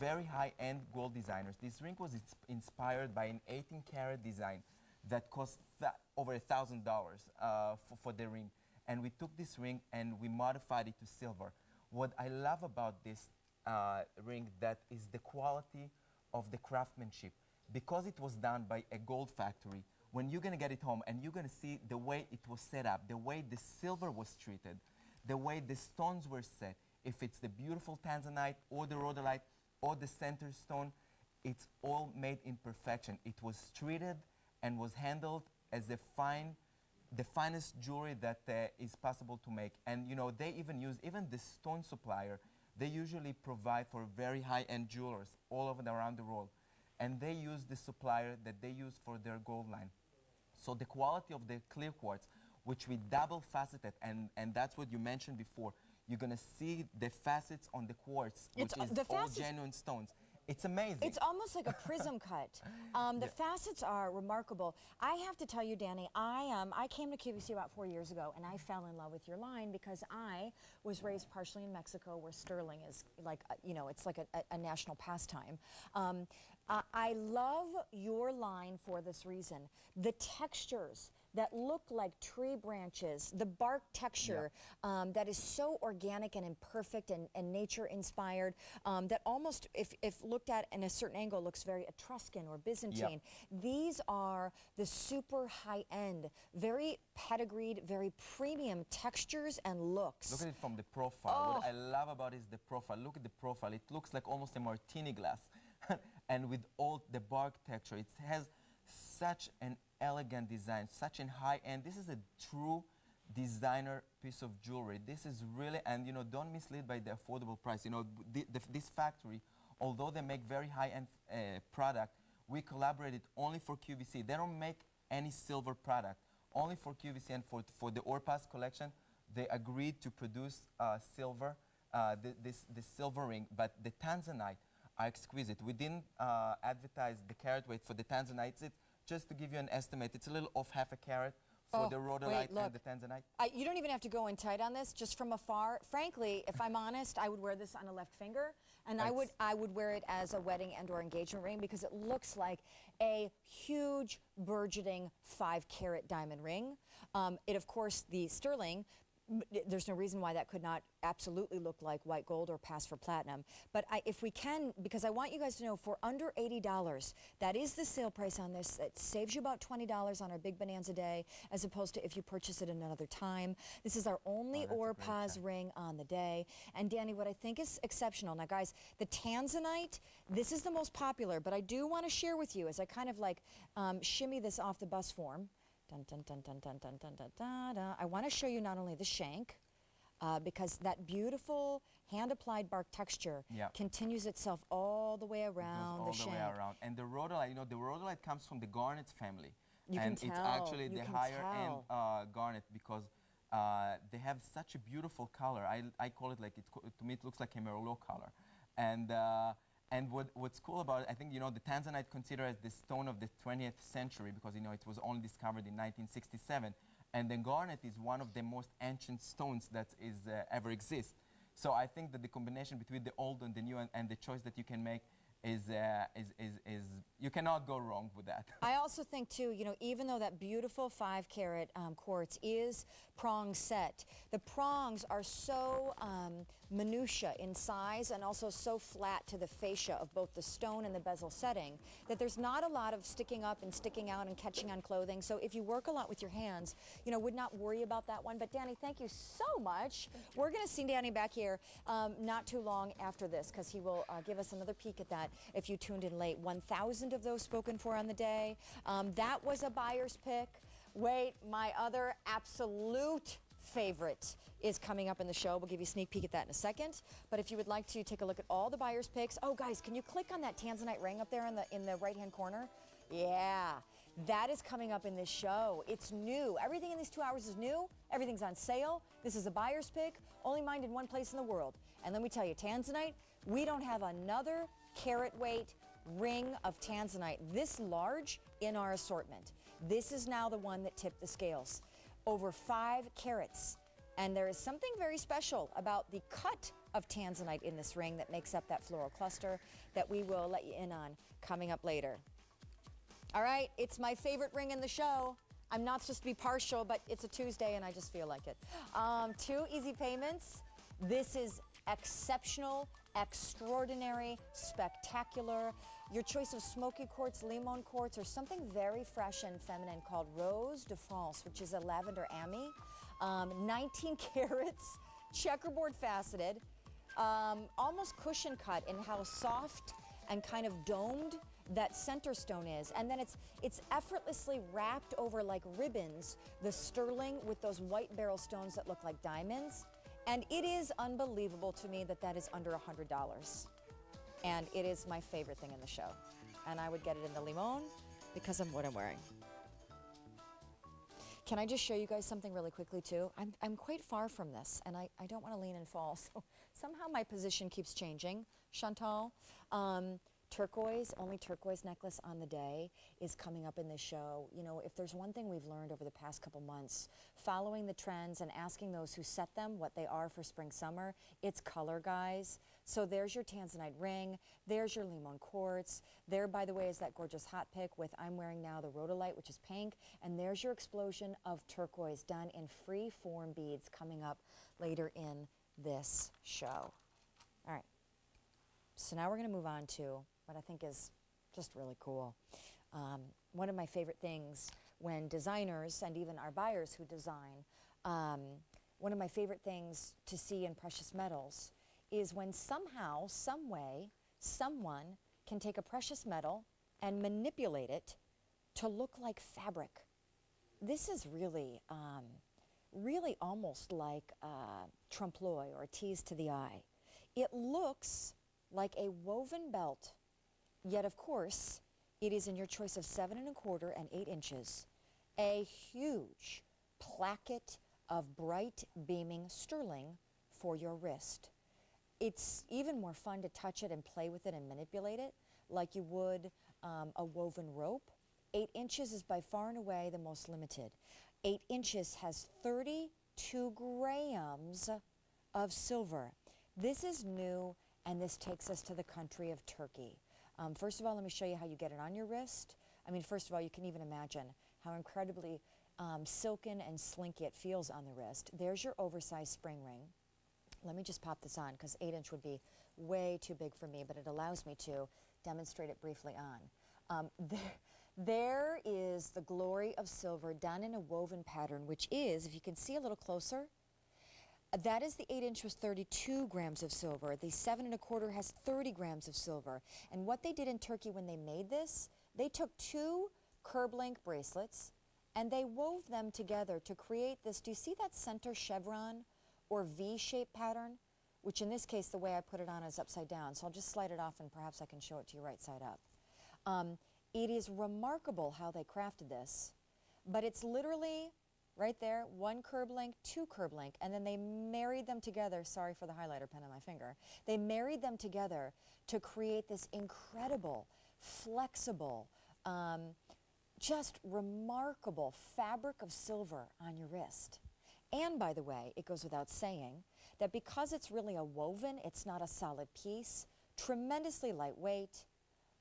very high-end gold designers. This ring was inspired by an eighteen karat design that cost th over one thousand dollars uh, for the ring. And we took this ring and we modified it to silver. What I love about this uh, ring that is the quality of the craftsmanship. Because it was done by a gold factory, when you're going to get it home and you're going to see the way it was set up, the way the silver was treated, the way the stones were set, if it's the beautiful Tanzanite or the rhodolite or the center stone, it's all made in perfection. It was treated and was handled as the, fine, the finest jewelry that uh, is possible to make. And, you know, they even use, even the stone supplier, they usually provide for very high-end jewelers all over and around the world. And they use the supplier that they use for their gold line. So the quality of the clear quartz, which we double faceted, and, and that's what you mentioned before, you're going to see the facets on the quartz, it's which is all genuine stones. It's amazing. It's almost like a prism cut. Um, the yeah. facets are remarkable. I have to tell you, Danny, I um, I came to Q V C about four years ago, and I fell in love with your line because I was raised partially in Mexico, where sterling is like, uh, you know, it's like a, a, a national pastime. Um, I, I love your line for this reason. The textures that look like tree branches, the bark texture yeah. um, that is so organic and imperfect and, and nature-inspired, um, that almost, if, if looked at in a certain angle, looks very Etruscan or Byzantine. Yeah. These are the super high-end, very pedigreed, very premium textures and looks. Look at it from the profile. Oh. What I love about it is the profile. Look at the profile. It looks like almost a martini glass. And with all the bark texture, it has such an elegant design, such an high-end. This is a true designer piece of jewelry. This is really, and you know, don't mislead by the affordable price. You know, the, the, this factory, although they make very high-end uh, product, we collaborated only for Q V C. They don't make any silver product. Only for Q V C and for, for the Orpaz collection, they agreed to produce uh, silver, uh, the, this, this silver ring, but the Tanzanite are exquisite. We didn't uh, advertise the carat weight for the Tanzanite. It's just to give you an estimate, it's a little off half a carat for oh, the rhodolite and the Tanzanite. I, you don't even have to go in tight on this, just from afar. Frankly, if I'm honest, I would wear this on a left finger, And That's I would I would wear it as a wedding and or engagement ring because it looks like a huge burgeoning five carat diamond ring. Um, it of course the sterling. There's no reason why that could not absolutely look like white gold or pass for platinum. But I, if we can, because I want you guys to know, for under eighty dollars, that is the sale price on this. It saves you about twenty dollars on our Big Bonanza Day, as opposed to if you purchase it another time. This is our only oh, Orpaz ring on the day. And Danny, what I think is exceptional, now guys, the Tanzanite, this is the most popular, but I do want to share with you as I kind of like um, shimmy this off the bus form. Dun, dun, dun, dun, dun, dun, dun, dun, dun, dun. I want to show you not only the shank, uh, because that beautiful hand-applied bark texture yep. continues itself all the way around the shank. All the, the way around. And the rhodolite, you know, the rhodolite comes from the garnet family. You and can tell. It's actually you the higher-end uh, garnet because uh, they have such a beautiful color. I, I call it like, it co to me it looks like a merlot color. And, uh, And what, what's cool about it, I think, you know, the Tanzanite considered as the stone of the twentieth century because, you know, it was only discovered in nineteen sixty-seven. And the garnet is one of the most ancient stones that is uh, ever exist. So I think that the combination between the old and the new and, and the choice that you can make is, uh, is, is, is, you cannot go wrong with that. I also think, too, you know, even though that beautiful five-carat um, quartz is prong set, the prongs are so um, minutia in size and also so flat to the fascia of both the stone and the bezel setting that there's not a lot of sticking up and sticking out and catching on clothing. So if you work a lot with your hands, you know, would not worry about that one. But Danny, thank you so much. You. We're going to see Danny back here um, not too long after this because he will uh, give us another peek at that if you tuned in late. one thousand of those spoken for on the day. Um, that was a buyer's pick. Wait, my other absolute favorite is coming up in the show. We'll give you a sneak peek at that in a second. But if you would like to take a look at all the buyer's picks, oh guys, can you click on that Tanzanite ring up there in the in the right-hand corner? Yeah, that is coming up in this show. It's new. Everything in these two hours is new. Everything's on sale. This is a buyer's pick. Only mined in one place in the world. And let me tell you, Tanzanite, we don't have another carat weight ring of Tanzanite this large in our assortment. This is now the one that tipped the scales. Over five carats. And there is something very special about the cut of Tanzanite in this ring that makes up that floral cluster that we will let you in on coming up later. All right, it's my favorite ring in the show. I'm not supposed to be partial, but it's a Tuesday and I just feel like it. Um, two easy payments. This is exceptional, extraordinary, spectacular. Your choice of smoky quartz, limon quartz, or something very fresh and feminine called Rose de France, which is a lavender ami. Um, nineteen carats, checkerboard faceted, um, almost cushion cut in how soft and kind of domed that center stone is. And then it's, it's effortlessly wrapped over like ribbons, the sterling with those white barrel stones that look like diamonds. And it is unbelievable to me that that is under one hundred dollars. And it is my favorite thing in the show. And I would get it in the limon because of what I'm wearing. Can I just show you guys something really quickly, too? I'm, I'm quite far from this, and I, I don't want to lean and fall, so somehow my position keeps changing. Chantal, um, turquoise, only turquoise necklace on the day is coming up in this show. You know, if there's one thing we've learned over the past couple months, following the trends and asking those who set them what they are for spring, summer, it's color, guys. So there's your Tanzanite ring, there's your limon quartz, there, by the way, is that gorgeous hot pick with I'm wearing now the rhodolite, which is pink, and there's your explosion of turquoise done in free form beads coming up later in this show. All right, so now we're gonna move on to what I think is just really cool. Um, one of my favorite things when designers and even our buyers who design, um, one of my favorite things to see in precious metals is when somehow, some way, someone can take a precious metal and manipulate it to look like fabric. This is really, um, really almost like uh, trompe l'oeil or a tease to the eye. It looks like a woven belt, yet of course, it is in your choice of seven and a quarter and eight inches, a huge placket of bright beaming sterling for your wrist. It's even more fun to touch it and play with it and manipulate it like you would um, a woven rope. Eight inches is by far and away the most limited. Eight inches has thirty-two grams of silver. This is new And this takes us to the country of Turkey. Um, first of all, let me show you how you get it on your wrist. I mean, first of all, you can even imagine how incredibly um, silken and slinky it feels on the wrist. There's your oversized spring ring. Let me just pop this on, because eight inch would be way too big for me, but it allows me to demonstrate it briefly on. Um, there, there is the glory of silver done in a woven pattern, which is, if you can see a little closer, that is the eight inch was thirty-two grams of silver. The seven and a quarter has thirty grams of silver. And what they did in Turkey when they made this, they took two curb link bracelets and they wove them together to create this. Do you see that center chevron or V-shaped pattern? Which in this case, the way I put it on is upside down. So I'll just slide it off and perhaps I can show it to you right side up. Um, it is remarkable how they crafted this, but it's literally right there, one curb link, two curb link, and then they married them together. Sorry for the highlighter pen on my finger. They married them together to create this incredible, flexible, um, just remarkable fabric of silver on your wrist. And by the way, it goes without saying that because it's really a woven, it's not a solid piece, tremendously lightweight,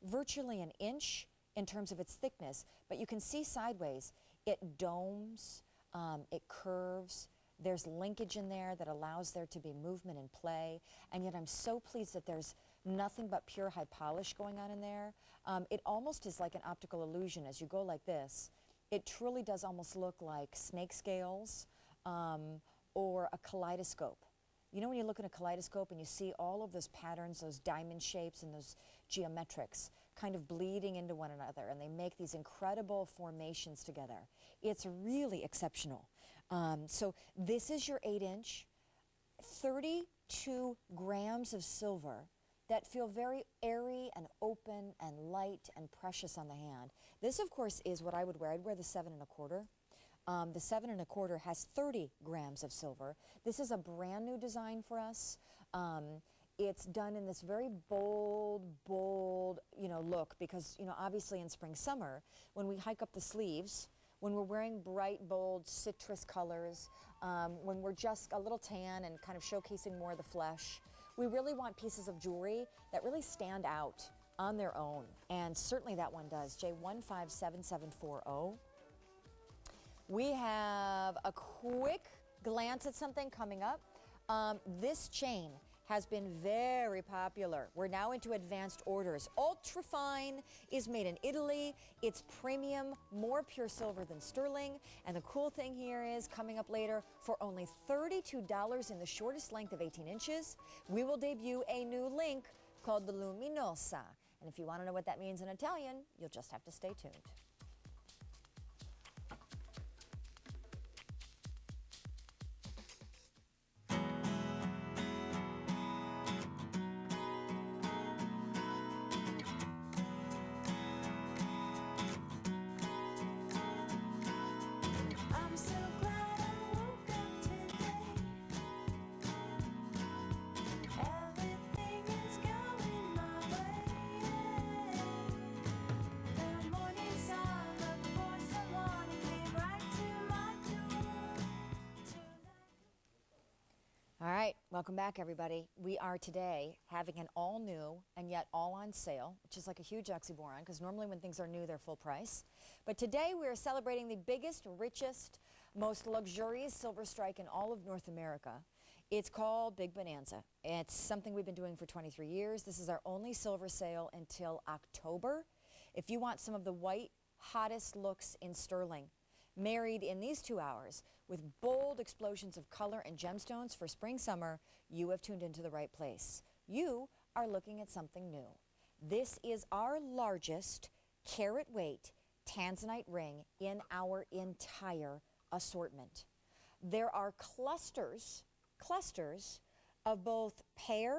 virtually an inch in terms of its thickness, but you can see sideways, it domes. Um, it curves, there's linkage in there that allows there to be movement and play, and yet I'm so pleased that there's nothing but pure high polish going on in there. Um, it almost is like an optical illusion as you go like this. It truly does almost look like snake scales um, or a kaleidoscope. You know when you look at a kaleidoscope and you see all of those patterns, those diamond shapes and those geometrics kind of bleeding into one another, and they make these incredible formations together. It's really exceptional. Um, so this is your eight inch, thirty-two grams of silver that feel very airy and open and light and precious on the hand. This of course is what I would wear. I'd wear the seven and a quarter. Um, the seven and a quarter has thirty grams of silver. This is a brand new design for us. Um, it's done in this very bold, bold, you know, look because, you know, obviously in spring, summer, when we hike up the sleeves, when we're wearing bright, bold citrus colors, um, when we're just a little tan and kind of showcasing more of the flesh, we really want pieces of jewelry that really stand out on their own. And certainly that one does, J one five seven seven four zero. We have a quick glance at something coming up. Um, this chain has been very popular. We're now into advanced orders. Ultra fine is made in Italy. It's premium, more pure silver than sterling. And the cool thing here is coming up later for only thirty-two dollars in the shortest length of eighteen inches, we will debut a new link called the Luminosa. And if you want to know what that means in Italian, you'll just have to stay tuned. Welcome back, everybody. We are today having an all-new and yet all-on-sale, which is like a huge oxymoron, because normally when things are new, they're full price. But today, we are celebrating the biggest, richest, most luxurious silver strike in all of North America. It's called Big Bonanza. It's something we've been doing for twenty-three years. This is our only silver sale until October. If you want some of the white, hottest looks in sterling, married in these two hours with bold explosions of color and gemstones for spring summer, you have tuned into the right place. You are looking at something new. This is our largest carat weight Tanzanite ring in our entire assortment. There are clusters, clusters of both pear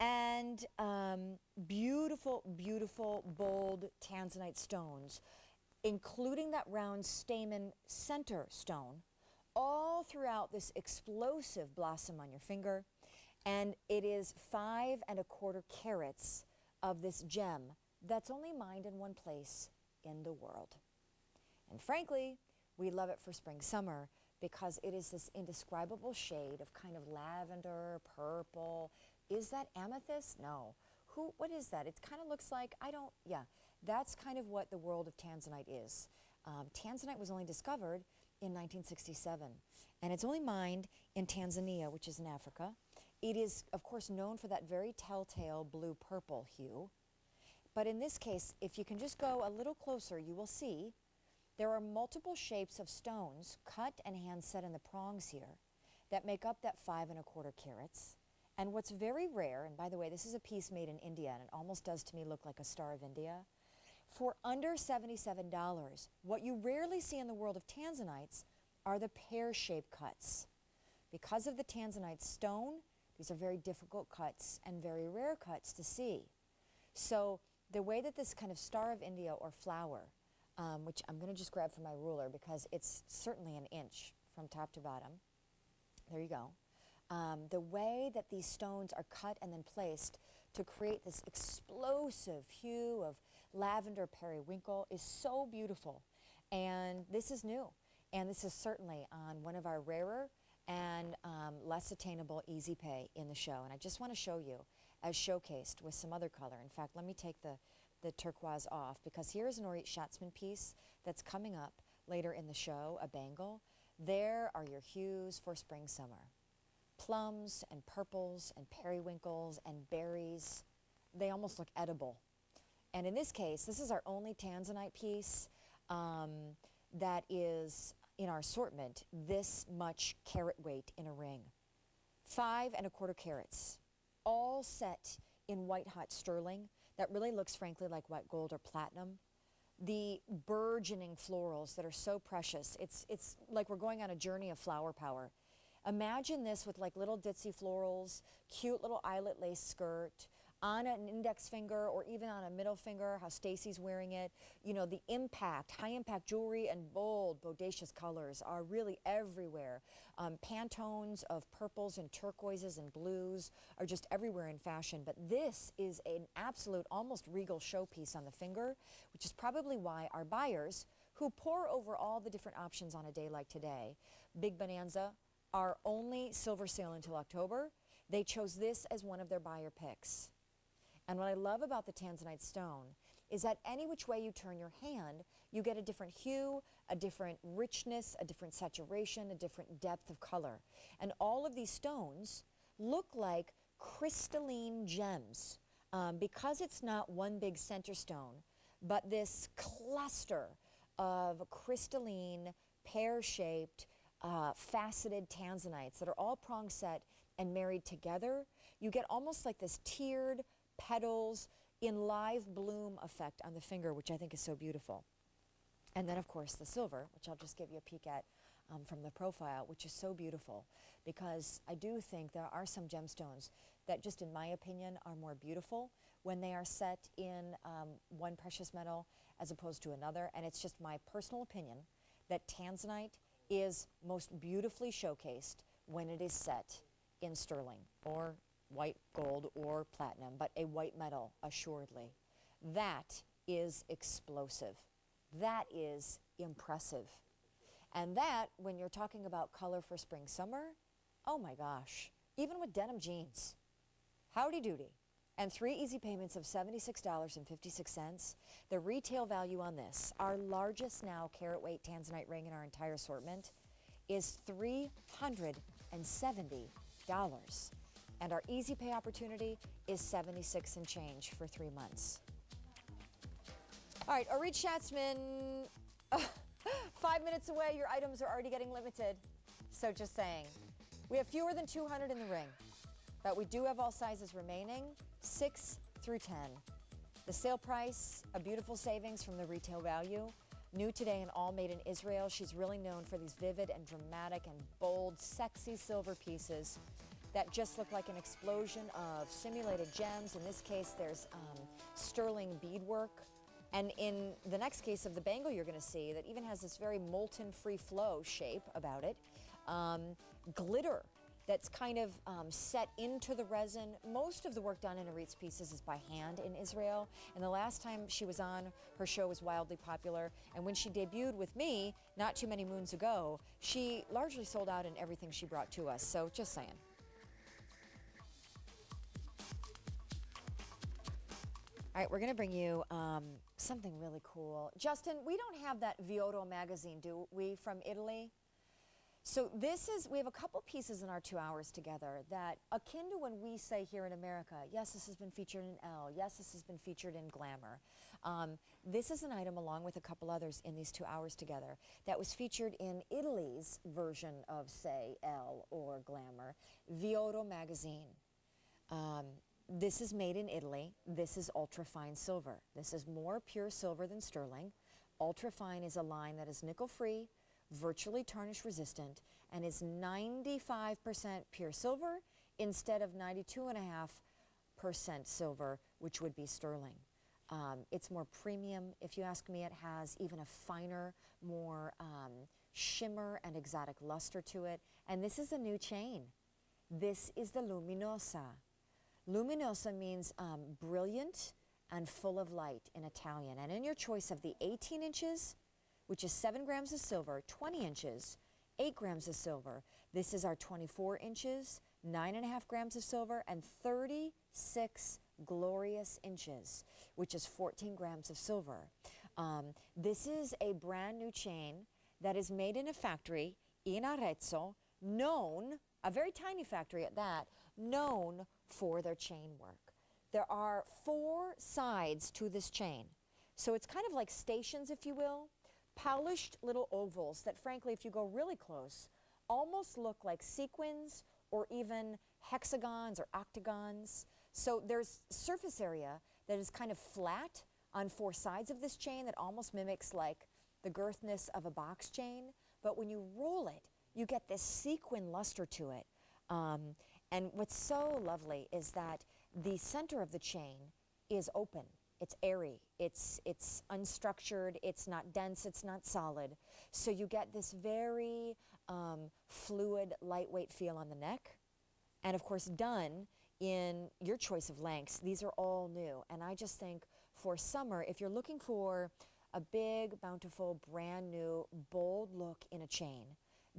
and um, beautiful, beautiful, bold Tanzanite stones, including that round stamen center stone, all throughout this explosive blossom on your finger. And it is five and a quarter carats of this gem that's only mined in one place in the world. And frankly, we love it for spring summer because it is this indescribable shade of kind of lavender, purple, Is that amethyst? No. Who, what is that? It kind of looks like, I don't, yeah. That's kind of what the world of Tanzanite is. Um, Tanzanite was only discovered in nineteen sixty-seven, and it's only mined in Tanzania, which is in Africa. It is, of course, known for that very telltale blue-purple hue. But in this case, if you can just go a little closer, you will see there are multiple shapes of stones cut and hand-set in the prongs here that make up that five and a quarter carats. And what's very rare, and by the way, this is a piece made in India, and it almost does to me look like a Star of India, for under seventy-seven dollars. What you rarely see in the world of Tanzanites are the pear-shaped cuts. Because of the Tanzanite stone, these are very difficult cuts and very rare cuts to see. So the way that this kind of Star of India or flower, um, which I'm gonna just grab from my ruler because it's certainly an inch from top to bottom. There you go. Um, the way that these stones are cut and then placed to create this explosive hue of lavender periwinkle is so beautiful. And this is new. And this is certainly on one of our rarer and um, less attainable easy pay in the show. And I just want to show you as showcased with some other color. In fact, let me take the, the turquoise off because here is an Orit Schatzman piece that's coming up later in the show, a bangle. There are your hues for spring, summer. Plums and purples and periwinkles and berries. They almost look edible. And in this case, this is our only Tanzanite piece um, that is in our assortment this much carat weight in a ring. Five and a quarter carats, all set in white hot sterling that really looks frankly like white gold or platinum. The burgeoning florals that are so precious. It's, it's like we're going on a journey of flower power. Imagine this with like little ditzy florals, cute little eyelet lace skirt, on an index finger or even on a middle finger, how Stacy's wearing it. You know, the impact, high impact jewelry and bold, bodacious colors are really everywhere. Um, Pantones of purples and turquoises and blues are just everywhere in fashion. But this is an absolute, almost regal showpiece on the finger, which is probably why our buyers who pour over all the different options on a day like today, Big Bonanza, our only silver sale until October, they chose this as one of their buyer picks. And what I love about the Tanzanite stone is that any which way you turn your hand, you get a different hue, a different richness, a different saturation, a different depth of color. And all of these stones look like crystalline gems um, because it's not one big center stone, but this cluster of crystalline, pear-shaped, Uh, faceted Tanzanites that are all prong set and married together. You get almost like this tiered petals in live bloom effect on the finger, which I think is so beautiful. And then of course the silver, which I'll just give you a peek at um, from the profile, which is so beautiful because I do think there are some gemstones that just in my opinion are more beautiful when they are set in um, one precious metal as opposed to another. And it's just my personal opinion that Tanzanite is most beautifully showcased when it is set in sterling or white gold or platinum, but a white metal assuredly. That is explosive. That is impressive. And that, when you're talking about color for spring, summer, oh my gosh, even with denim jeans, howdy doody. And three easy payments of seventy-six dollars and fifty-six cents. The retail value on this, our largest now carat weight Tanzanite ring in our entire assortment, is three hundred seventy dollars. And our easy pay opportunity is seventy-six dollars and change for three months. All right, Orit Schatzman, five minutes away, your items are already getting limited. So just saying, we have fewer than two hundred in the ring. But we do have all sizes remaining, six through ten. The sale price, a beautiful savings from the retail value. New today and all made in Israel. She's really known for these vivid and dramatic and bold, sexy silver pieces that just look like an explosion of simulated gems. In this case, there's um, sterling beadwork. And in the next case of the bangle you're gonna see that even has this very molten free flow shape about it, um, glitter. That's kind of um, set into the resin. Most of the work done in Orit's pieces is by hand in Israel. And the last time she was on, her show was wildly popular. And when she debuted with me, not too many moons ago, she largely sold out in everything she brought to us. So just saying. All right, we're going to bring you um, something really cool. Justin, we don't have that Vioto magazine, do we, from Italy? So this is, we have a couple pieces in our two hours together that, akin to when we say here in America, yes, this has been featured in Elle, yes, this has been featured in Glamour. Um, this is an item, along with a couple others in these two hours together, that was featured in Italy's version of, say, Elle or Glamour, Vioto magazine. Um, This is made in Italy. This is ultra-fine silver. This is more pure silver than sterling. Ultra-fine is a line that is nickel-free, virtually tarnish-resistant, and is ninety-five percent pure silver instead of ninety-two point five percent silver, which would be sterling. Um, it's more premium. If you ask me, it has even a finer, more um, shimmer and exotic luster to it. And this is a new chain. This is the Luminosa. Luminosa means um, brilliant and full of light in Italian. And in your choice of the eighteen inches, which is seven grams of silver, twenty inches, eight grams of silver. This is our twenty-four inches, nine point five grams of silver, and thirty-six glorious inches, which is fourteen grams of silver. Um, this is a brand new chain that is made in a factory in Arezzo, known, a very tiny factory at that, known for their chain work. There are four sides to this chain. So it's kind of like stations, if you will, polished little ovals that, frankly, if you go really close, almost look like sequins or even hexagons or octagons. So there's surface area that is kind of flat on four sides of this chain that almost mimics like the girthness of a box chain. But when you roll it, you get this sequin luster to it. Um, and what's so lovely is that the center of the chain is open. It's airy, it's, it's unstructured, it's not dense, it's not solid. So you get this very um, fluid, lightweight feel on the neck. And of course, done in your choice of lengths. These are all new. And I just think for summer, if you're looking for a big, bountiful, brand new, bold look in a chain,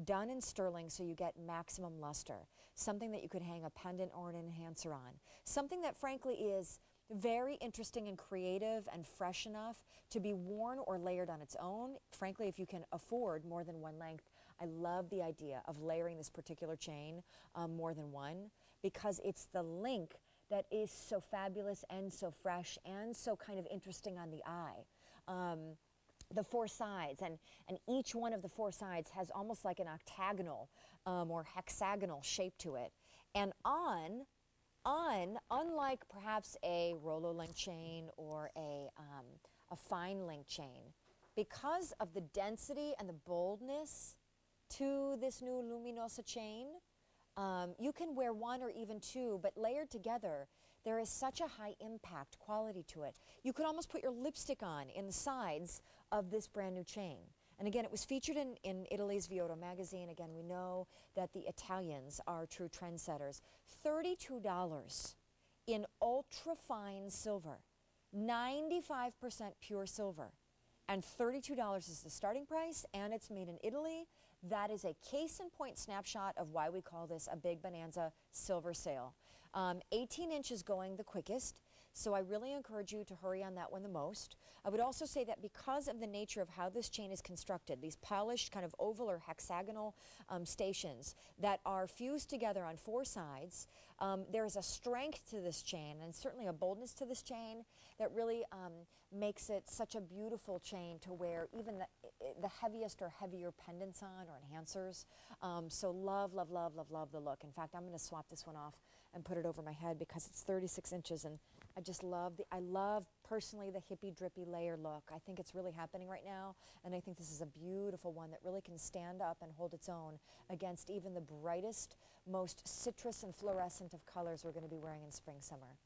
done in sterling so you get maximum luster, something that you could hang a pendant or an enhancer on, something that frankly is very interesting and creative and fresh enough to be worn or layered on its own. Frankly, if you can afford more than one length, I love the idea of layering this particular chain um, more than one, because it's the link that is so fabulous and so fresh and so kind of interesting on the eye. Um, the four sides, and, and each one of the four sides has almost like an octagonal um, or hexagonal shape to it. And on, on unlike perhaps a Rolo link chain or a, um, a fine link chain, because of the density and the boldness to this new Luminosa chain, um, you can wear one or even two, but layered together, there is such a high impact quality to it. You could almost put your lipstick on in the sides of this brand new chain. And again, it was featured in, in Italy's Vioto magazine. Again, we know that the Italians are true trendsetters. thirty-two dollars in ultra fine silver, ninety-five percent pure silver, and thirty-two dollars is the starting price, and it's made in Italy. That is a case in point snapshot of why we call this a Big Bonanza Silver Sale. Um, eighteen inches going the quickest, so I really encourage you to hurry on that one the most. I would also say that because of the nature of how this chain is constructed, these polished kind of oval or hexagonal um, stations that are fused together on four sides, um, there is a strength to this chain and certainly a boldness to this chain that really um, makes it such a beautiful chain to wear even the, the heaviest or heavier pendants on, or enhancers. Um, so love, love, love, love, love the look. In fact, I'm going to swap this one off and put it over my head because it's thirty-six inches, and I just love the, I love personally the hippie drippy layer look. I think it's really happening right now, and I think this is a beautiful one that really can stand up and hold its own against even the brightest, most citrus and fluorescent of colors we're going to be wearing in spring, summer.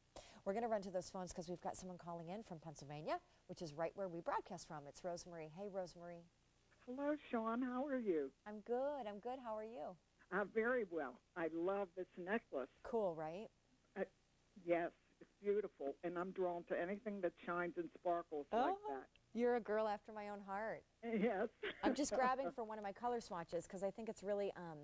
We're going to run to those phones because we've got someone calling in from Pennsylvania, which is right where we broadcast from. It's Rosemary. Hey, Rosemary. Hello, Shawn. How are you? I'm good. I'm good. How are you? I'm uh, very well. I love this necklace. Cool, right? Uh, yes, it's beautiful, and I'm drawn to anything that shines and sparkles oh, like that. You're a girl after my own heart. Yes. I'm just grabbing for one of my color swatches because I think it's really, um,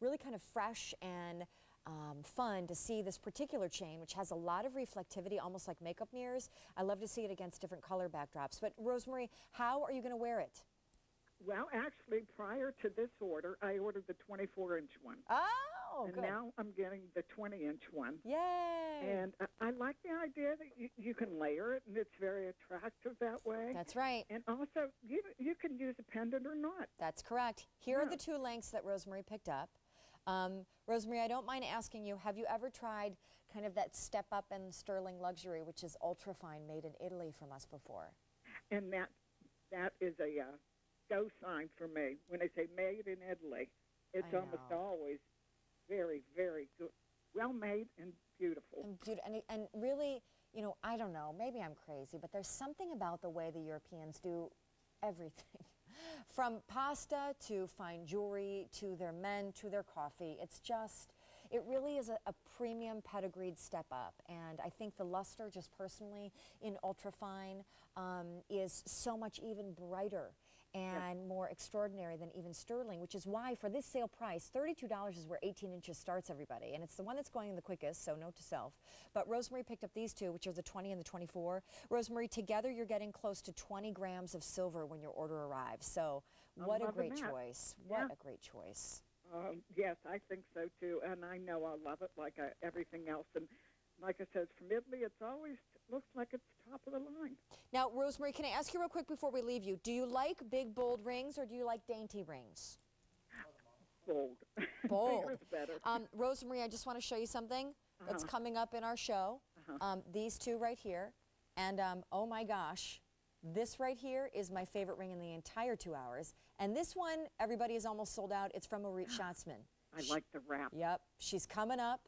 really kind of fresh and um, fun to see this particular chain, which has a lot of reflectivity, almost like makeup mirrors. I love to see it against different color backdrops. But Rosemary, how are you going to wear it? Well, actually, prior to this order, I ordered the twenty-four inch one. Oh, and good. Now I'm getting the twenty inch one. Yay! And I, I like the idea that you, you can layer it, and it's very attractive that way. That's right. And also, you, you can use a pendant or not. That's correct. Here yeah. are the two lengths that Rosemary picked up. Um, Rosemary, I don't mind asking you, have you ever tried kind of that Step Up and Sterling Luxury, which is ultra fine, made in Italy from us before? And that that is a... Uh, go sign for me. When they say made in Italy, it's almost always very, very good, well made and beautiful. And, be and, and really, you know, I don't know, maybe I'm crazy, but there's something about the way the Europeans do everything. From pasta to fine jewelry to their men to their coffee. It's just, it really is a, a premium pedigreed step up. And I think the luster, just personally, in ultrafine um, is so much even brighter and yeah. more extraordinary than even sterling, which is why for this sale price, thirty-two dollars is where eighteen inches starts, everybody. And it's the one that's going in the quickest, so note to self. But Rosemary picked up these two, which are the twenty and the twenty-four. Rosemary, together you're getting close to twenty grams of silver when your order arrives. So what a great that. choice. Yeah. What a great choice. Um, yes, I think so, too. And I know I love it like I, everything else. And like I said, from Italy, it's always looks like it's top of the line. Now, Rosemary, can I ask you real quick before we leave you, do you like big, bold rings or do you like dainty rings? Bold. Bold. Better. Um, Rosemary, I just want to show you something uh-huh. that's coming up in our show. Uh-huh. um, these two right here. And, um, oh, my gosh. This right here is my favorite ring in the entire two hours. And this one, everybody is almost sold out. It's from Orit Schatzman. I she, like the wrap. Yep. She's coming up.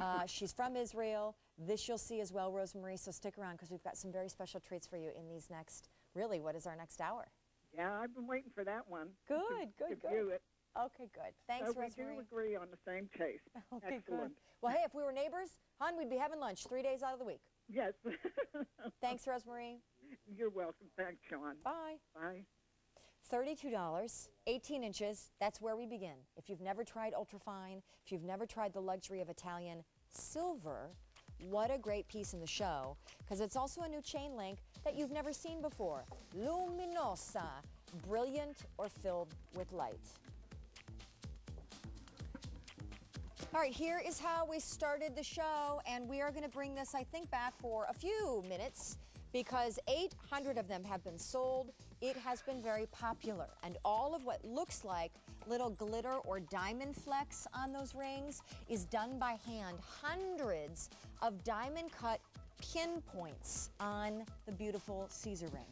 Uh, she's from Israel. This you'll see as well, Rosemary. So stick around because we've got some very special treats for you in these next, really, what is our next hour? Yeah, I've been waiting for that one. Good, to, good, to good. It. Okay, good. Thanks, so Rosemary. We do agree on the same taste. Okay, excellent. Good. Well, hey, if we were neighbors, hon, we'd be having lunch three days out of the week. Yes. Thanks, Rosemary. You're welcome. Thanks, Sean. Bye. Bye. thirty-two dollars, eighteen inches, that's where we begin. If you've never tried ultrafine, if you've never tried the luxury of Italian silver, what a great piece in the show, because it's also a new chain link that you've never seen before. Luminosa, brilliant or filled with light. All right, here is how we started the show, and we are going to bring this, I think, back for a few minutes, because eight hundred of them have been sold. It has been very popular, and all of what looks like little glitter or diamond flecks on those rings is done by hand. Hundreds of diamond cut pinpoints on the beautiful Caesar ring.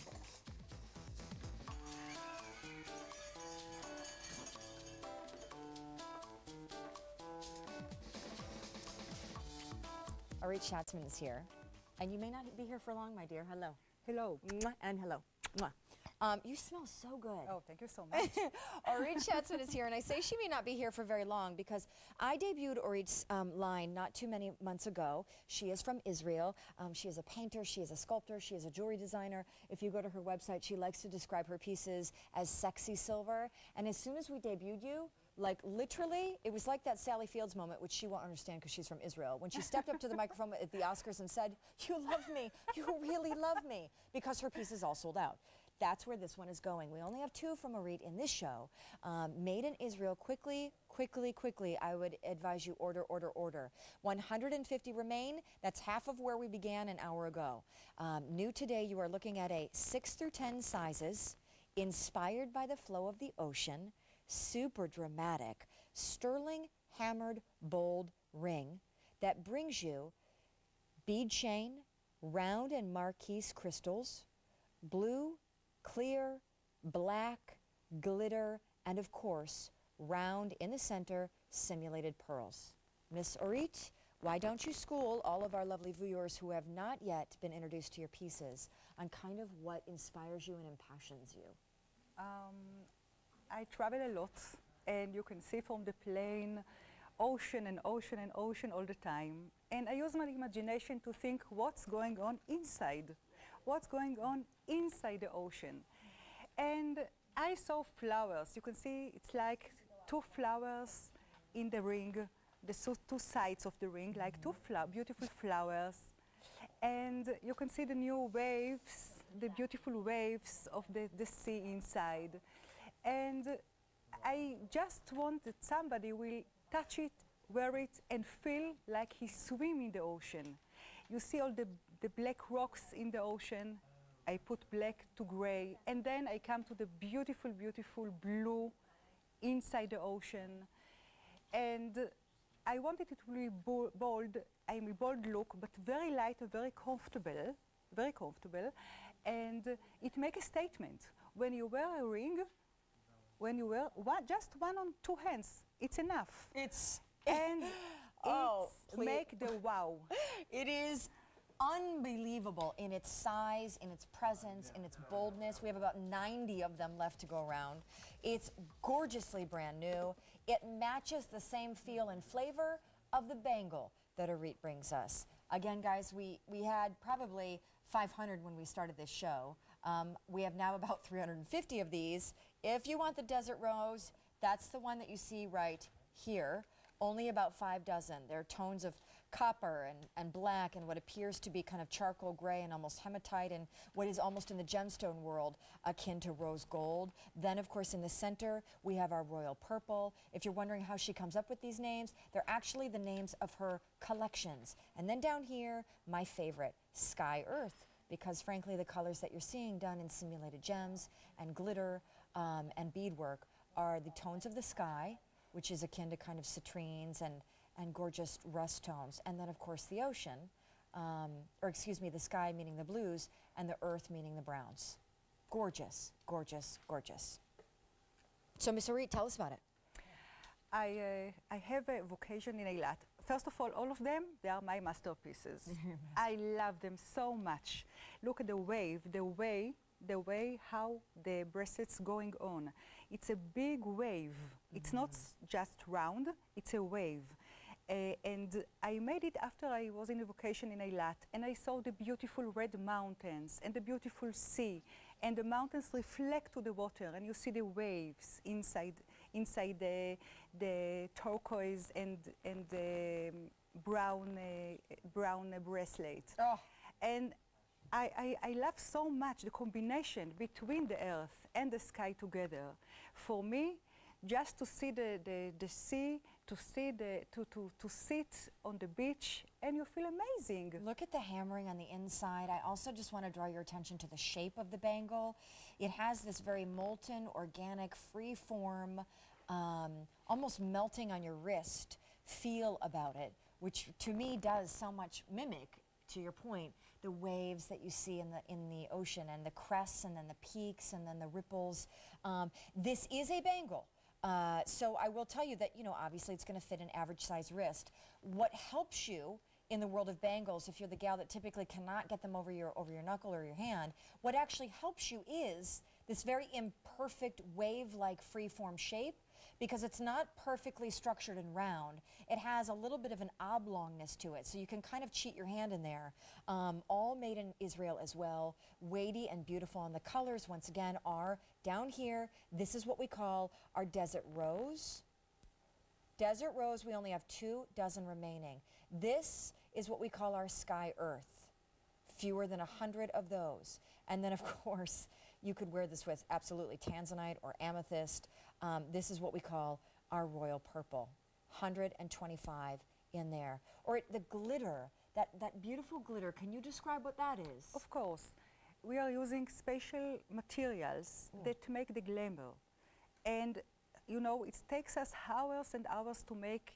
Orit Schatzman is here. And you may not be here for long, my dear. Hello. Hello. Mwah, and hello. Mwah. Um, you smell so good. Oh, thank you so much. Orit Schatzman is here, and I say she may not be here for very long because I debuted Orit's um, line not too many months ago. She is from Israel. Um, she is a painter. She is a sculptor. She is a jewelry designer. If you go to her website, she likes to describe her pieces as sexy silver. And as soon as we debuted you, like literally, it was like that Sally Fields moment, which she won't understand because she's from Israel. When she stepped up to the microphone at the Oscars and said, "You love me. You really love me," because her pieces all sold out. That's where this one is going. We only have two from Orit in this show. Um, made in Israel, quickly, quickly, quickly, I would advise you order, order, order. one hundred fifty remain. That's half of where we began an hour ago. Um, new today, you are looking at a six through ten sizes, inspired by the flow of the ocean, super dramatic, sterling hammered bold ring that brings you bead chain, round and marquise crystals, blue, clear, black, glitter, and of course, round in the center, simulated pearls. Miss Orit, why don't you school all of our lovely viewers who have not yet been introduced to your pieces on kind of what inspires you and impassions you? Um, I travel a lot, and you can see from the plane, ocean and ocean and ocean all the time. And I use my imagination to think what's going on inside. What's going on inside the ocean. And I saw flowers. You can see it's like two flowers in the ring the two sides of the ring, like two fla beautiful flowers. And you can see the new waves, the beautiful waves of the, the sea inside. And I just want that somebody will touch it, wear it, and feel like he swim in the ocean. You see all the, the black rocks in the ocean. I put black to gray, and then I come to the beautiful, beautiful blue inside the ocean. And I wanted it to be bold, I mean bold look, but very light and very comfortable, very comfortable. And it makes a statement. When you wear a ring, when you wear one, just one on two hands, it's enough. It's and oh, it's make the wow. It is unbelievable in its size, in its presence, in its boldness. We have about ninety of them left to go around. It's gorgeously brand new. It matches the same feel and flavor of the bangle that Orit brings us. Again, guys, we, we had probably five hundred when we started this show. Um, we have now about three hundred fifty of these. If you want the Desert Rose, that's the one that you see right here. Only about five dozen. There are tones of copper and, and black and what appears to be kind of charcoal gray and almost hematite and what is almost in the gemstone world akin to rose gold. Then, of course, in the center, we have our royal purple. If you're wondering how she comes up with these names, they're actually the names of her collections. And then down here, my favorite, Sky Earth, because frankly, the colors that you're seeing done in simulated gems and glitter um, and beadwork are the tones of the sky, which is akin to kind of citrines and, and gorgeous rust tones. And then, of course, the ocean, um, or excuse me, the sky meaning the blues, and the earth meaning the browns. Gorgeous, gorgeous, gorgeous. So, Miz Orit, tell us about it. I, uh, I have a vocation in Eilat. First of all, all of them, they are my masterpieces. I love them so much. Look at the wave, the way the way how the bracelets going on. It's a big wave. Mm-hmm. It's not just round, it's a wave. Uh, and I made it after I was in a vacation in Eilat, and I saw the beautiful red mountains and the beautiful sea, and the mountains reflect to the water, and you see the waves inside inside the, the turquoise and, and the brown, uh, brown bracelet. Oh. And I, I, I love so much the combination between the earth and the sky together. For me, just to see the, the, the sea, to, see the, to, to, to sit on the beach, and you feel amazing. Look at the hammering on the inside. I also just want to draw your attention to the shape of the bangle. It has this very molten, organic, free-form, um, almost melting on your wrist feel about it, which to me does so much mimic, to your point, the waves that you see in the in the ocean, and the crests, and then the peaks, and then the ripples. Um, this is a bangle. Uh, so I will tell you that, you know, obviously it's going to fit an average size wrist. What helps you in the world of bangles, if you're the gal that typically cannot get them over your, over your knuckle or your hand, what actually helps you is this very imperfect wave-like free-form shape, because it's not perfectly structured and round. It has a little bit of an oblongness to it, so you can kind of cheat your hand in there. Um, all made in Israel as well, weighty and beautiful, and the colors, once again, are down here. This is what we call our Desert Rose. Desert Rose, we only have two dozen remaining. This is what we call our Sky Earth. Fewer than a hundred of those. And then, of course, you could wear this with absolutely Tanzanite or amethyst. Um, this is what we call our Royal Purple. one hundred twenty-five in there. Or the glitter, that, that beautiful glitter, can you describe what that is? Of course. We are using special materials Ooh. that make the glamour. And you know, it takes us hours and hours to make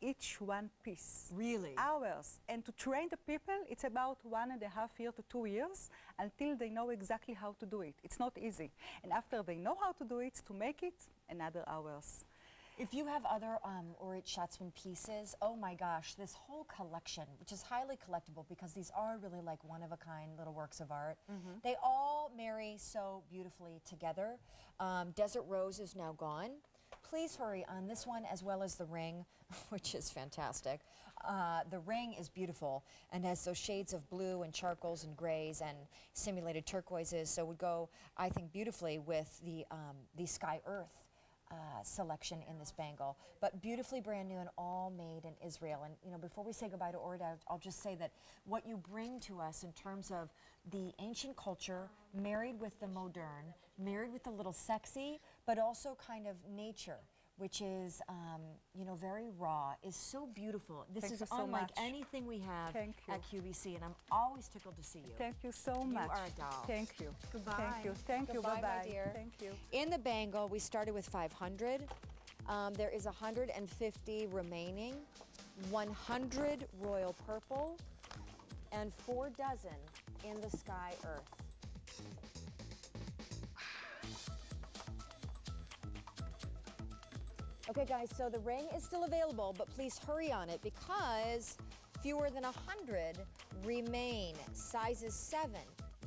each one piece. Really? Hours. And to train the people, it's about one and a half year to two years until they know exactly how to do it. It's not easy. And after they know how to do it, to make it, another hours. If you have other um, Orit Schatzman pieces, oh my gosh, this whole collection, which is highly collectible because these are really like one-of-a-kind little works of art. Mm-hmm. They all marry so beautifully together. Um, Desert Rose is now gone. Please hurry on this one, as well as the ring, which is fantastic. Uh, the ring is beautiful and has those shades of blue and charcoals and grays and simulated turquoises, so it would go, I think, beautifully with the, um, the Sky Earth. Uh, selection in this bangle, but beautifully brand new and all made in Israel. And you know, before we say goodbye to Orit, I'll, I'll just say that what you bring to us in terms of the ancient culture married with the modern, married with the little sexy, but also kind of nature, which is um, you know, very raw, is so beautiful. This Thank is so unlike much. anything we have at Q V C, and I'm always tickled to see you. Thank you so much. You are a doll. Thank you. Goodbye. Thank you. Thank Goodbye, you. Bye bye, my dear. Thank you. In the bangle, we started with five hundred. Um, there is one hundred fifty remaining, one hundred royal purple, and four dozen in the sky earth. Okay guys, so the ring is still available, but please hurry on it because fewer than one hundred remain. Sizes seven,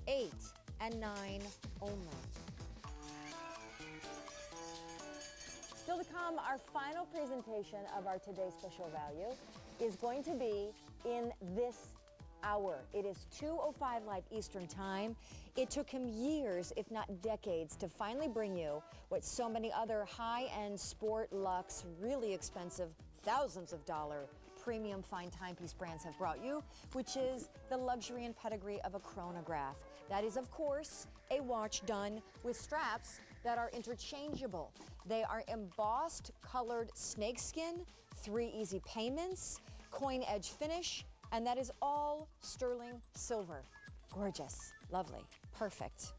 eight, and nine only. Still to come, our final presentation of our today's special value is going to be in this hour. It is two oh five live Eastern time. It took him years, if not decades, to finally bring you what so many other high-end sport, luxe, really expensive, thousands of dollar premium fine timepiece brands have brought you, which is the luxury and pedigree of a chronograph. That is, of course, a watch done with straps that are interchangeable. They are embossed, colored snakeskin, three easy payments, coin edge finish, and that is all sterling silver. Gorgeous, lovely, perfect.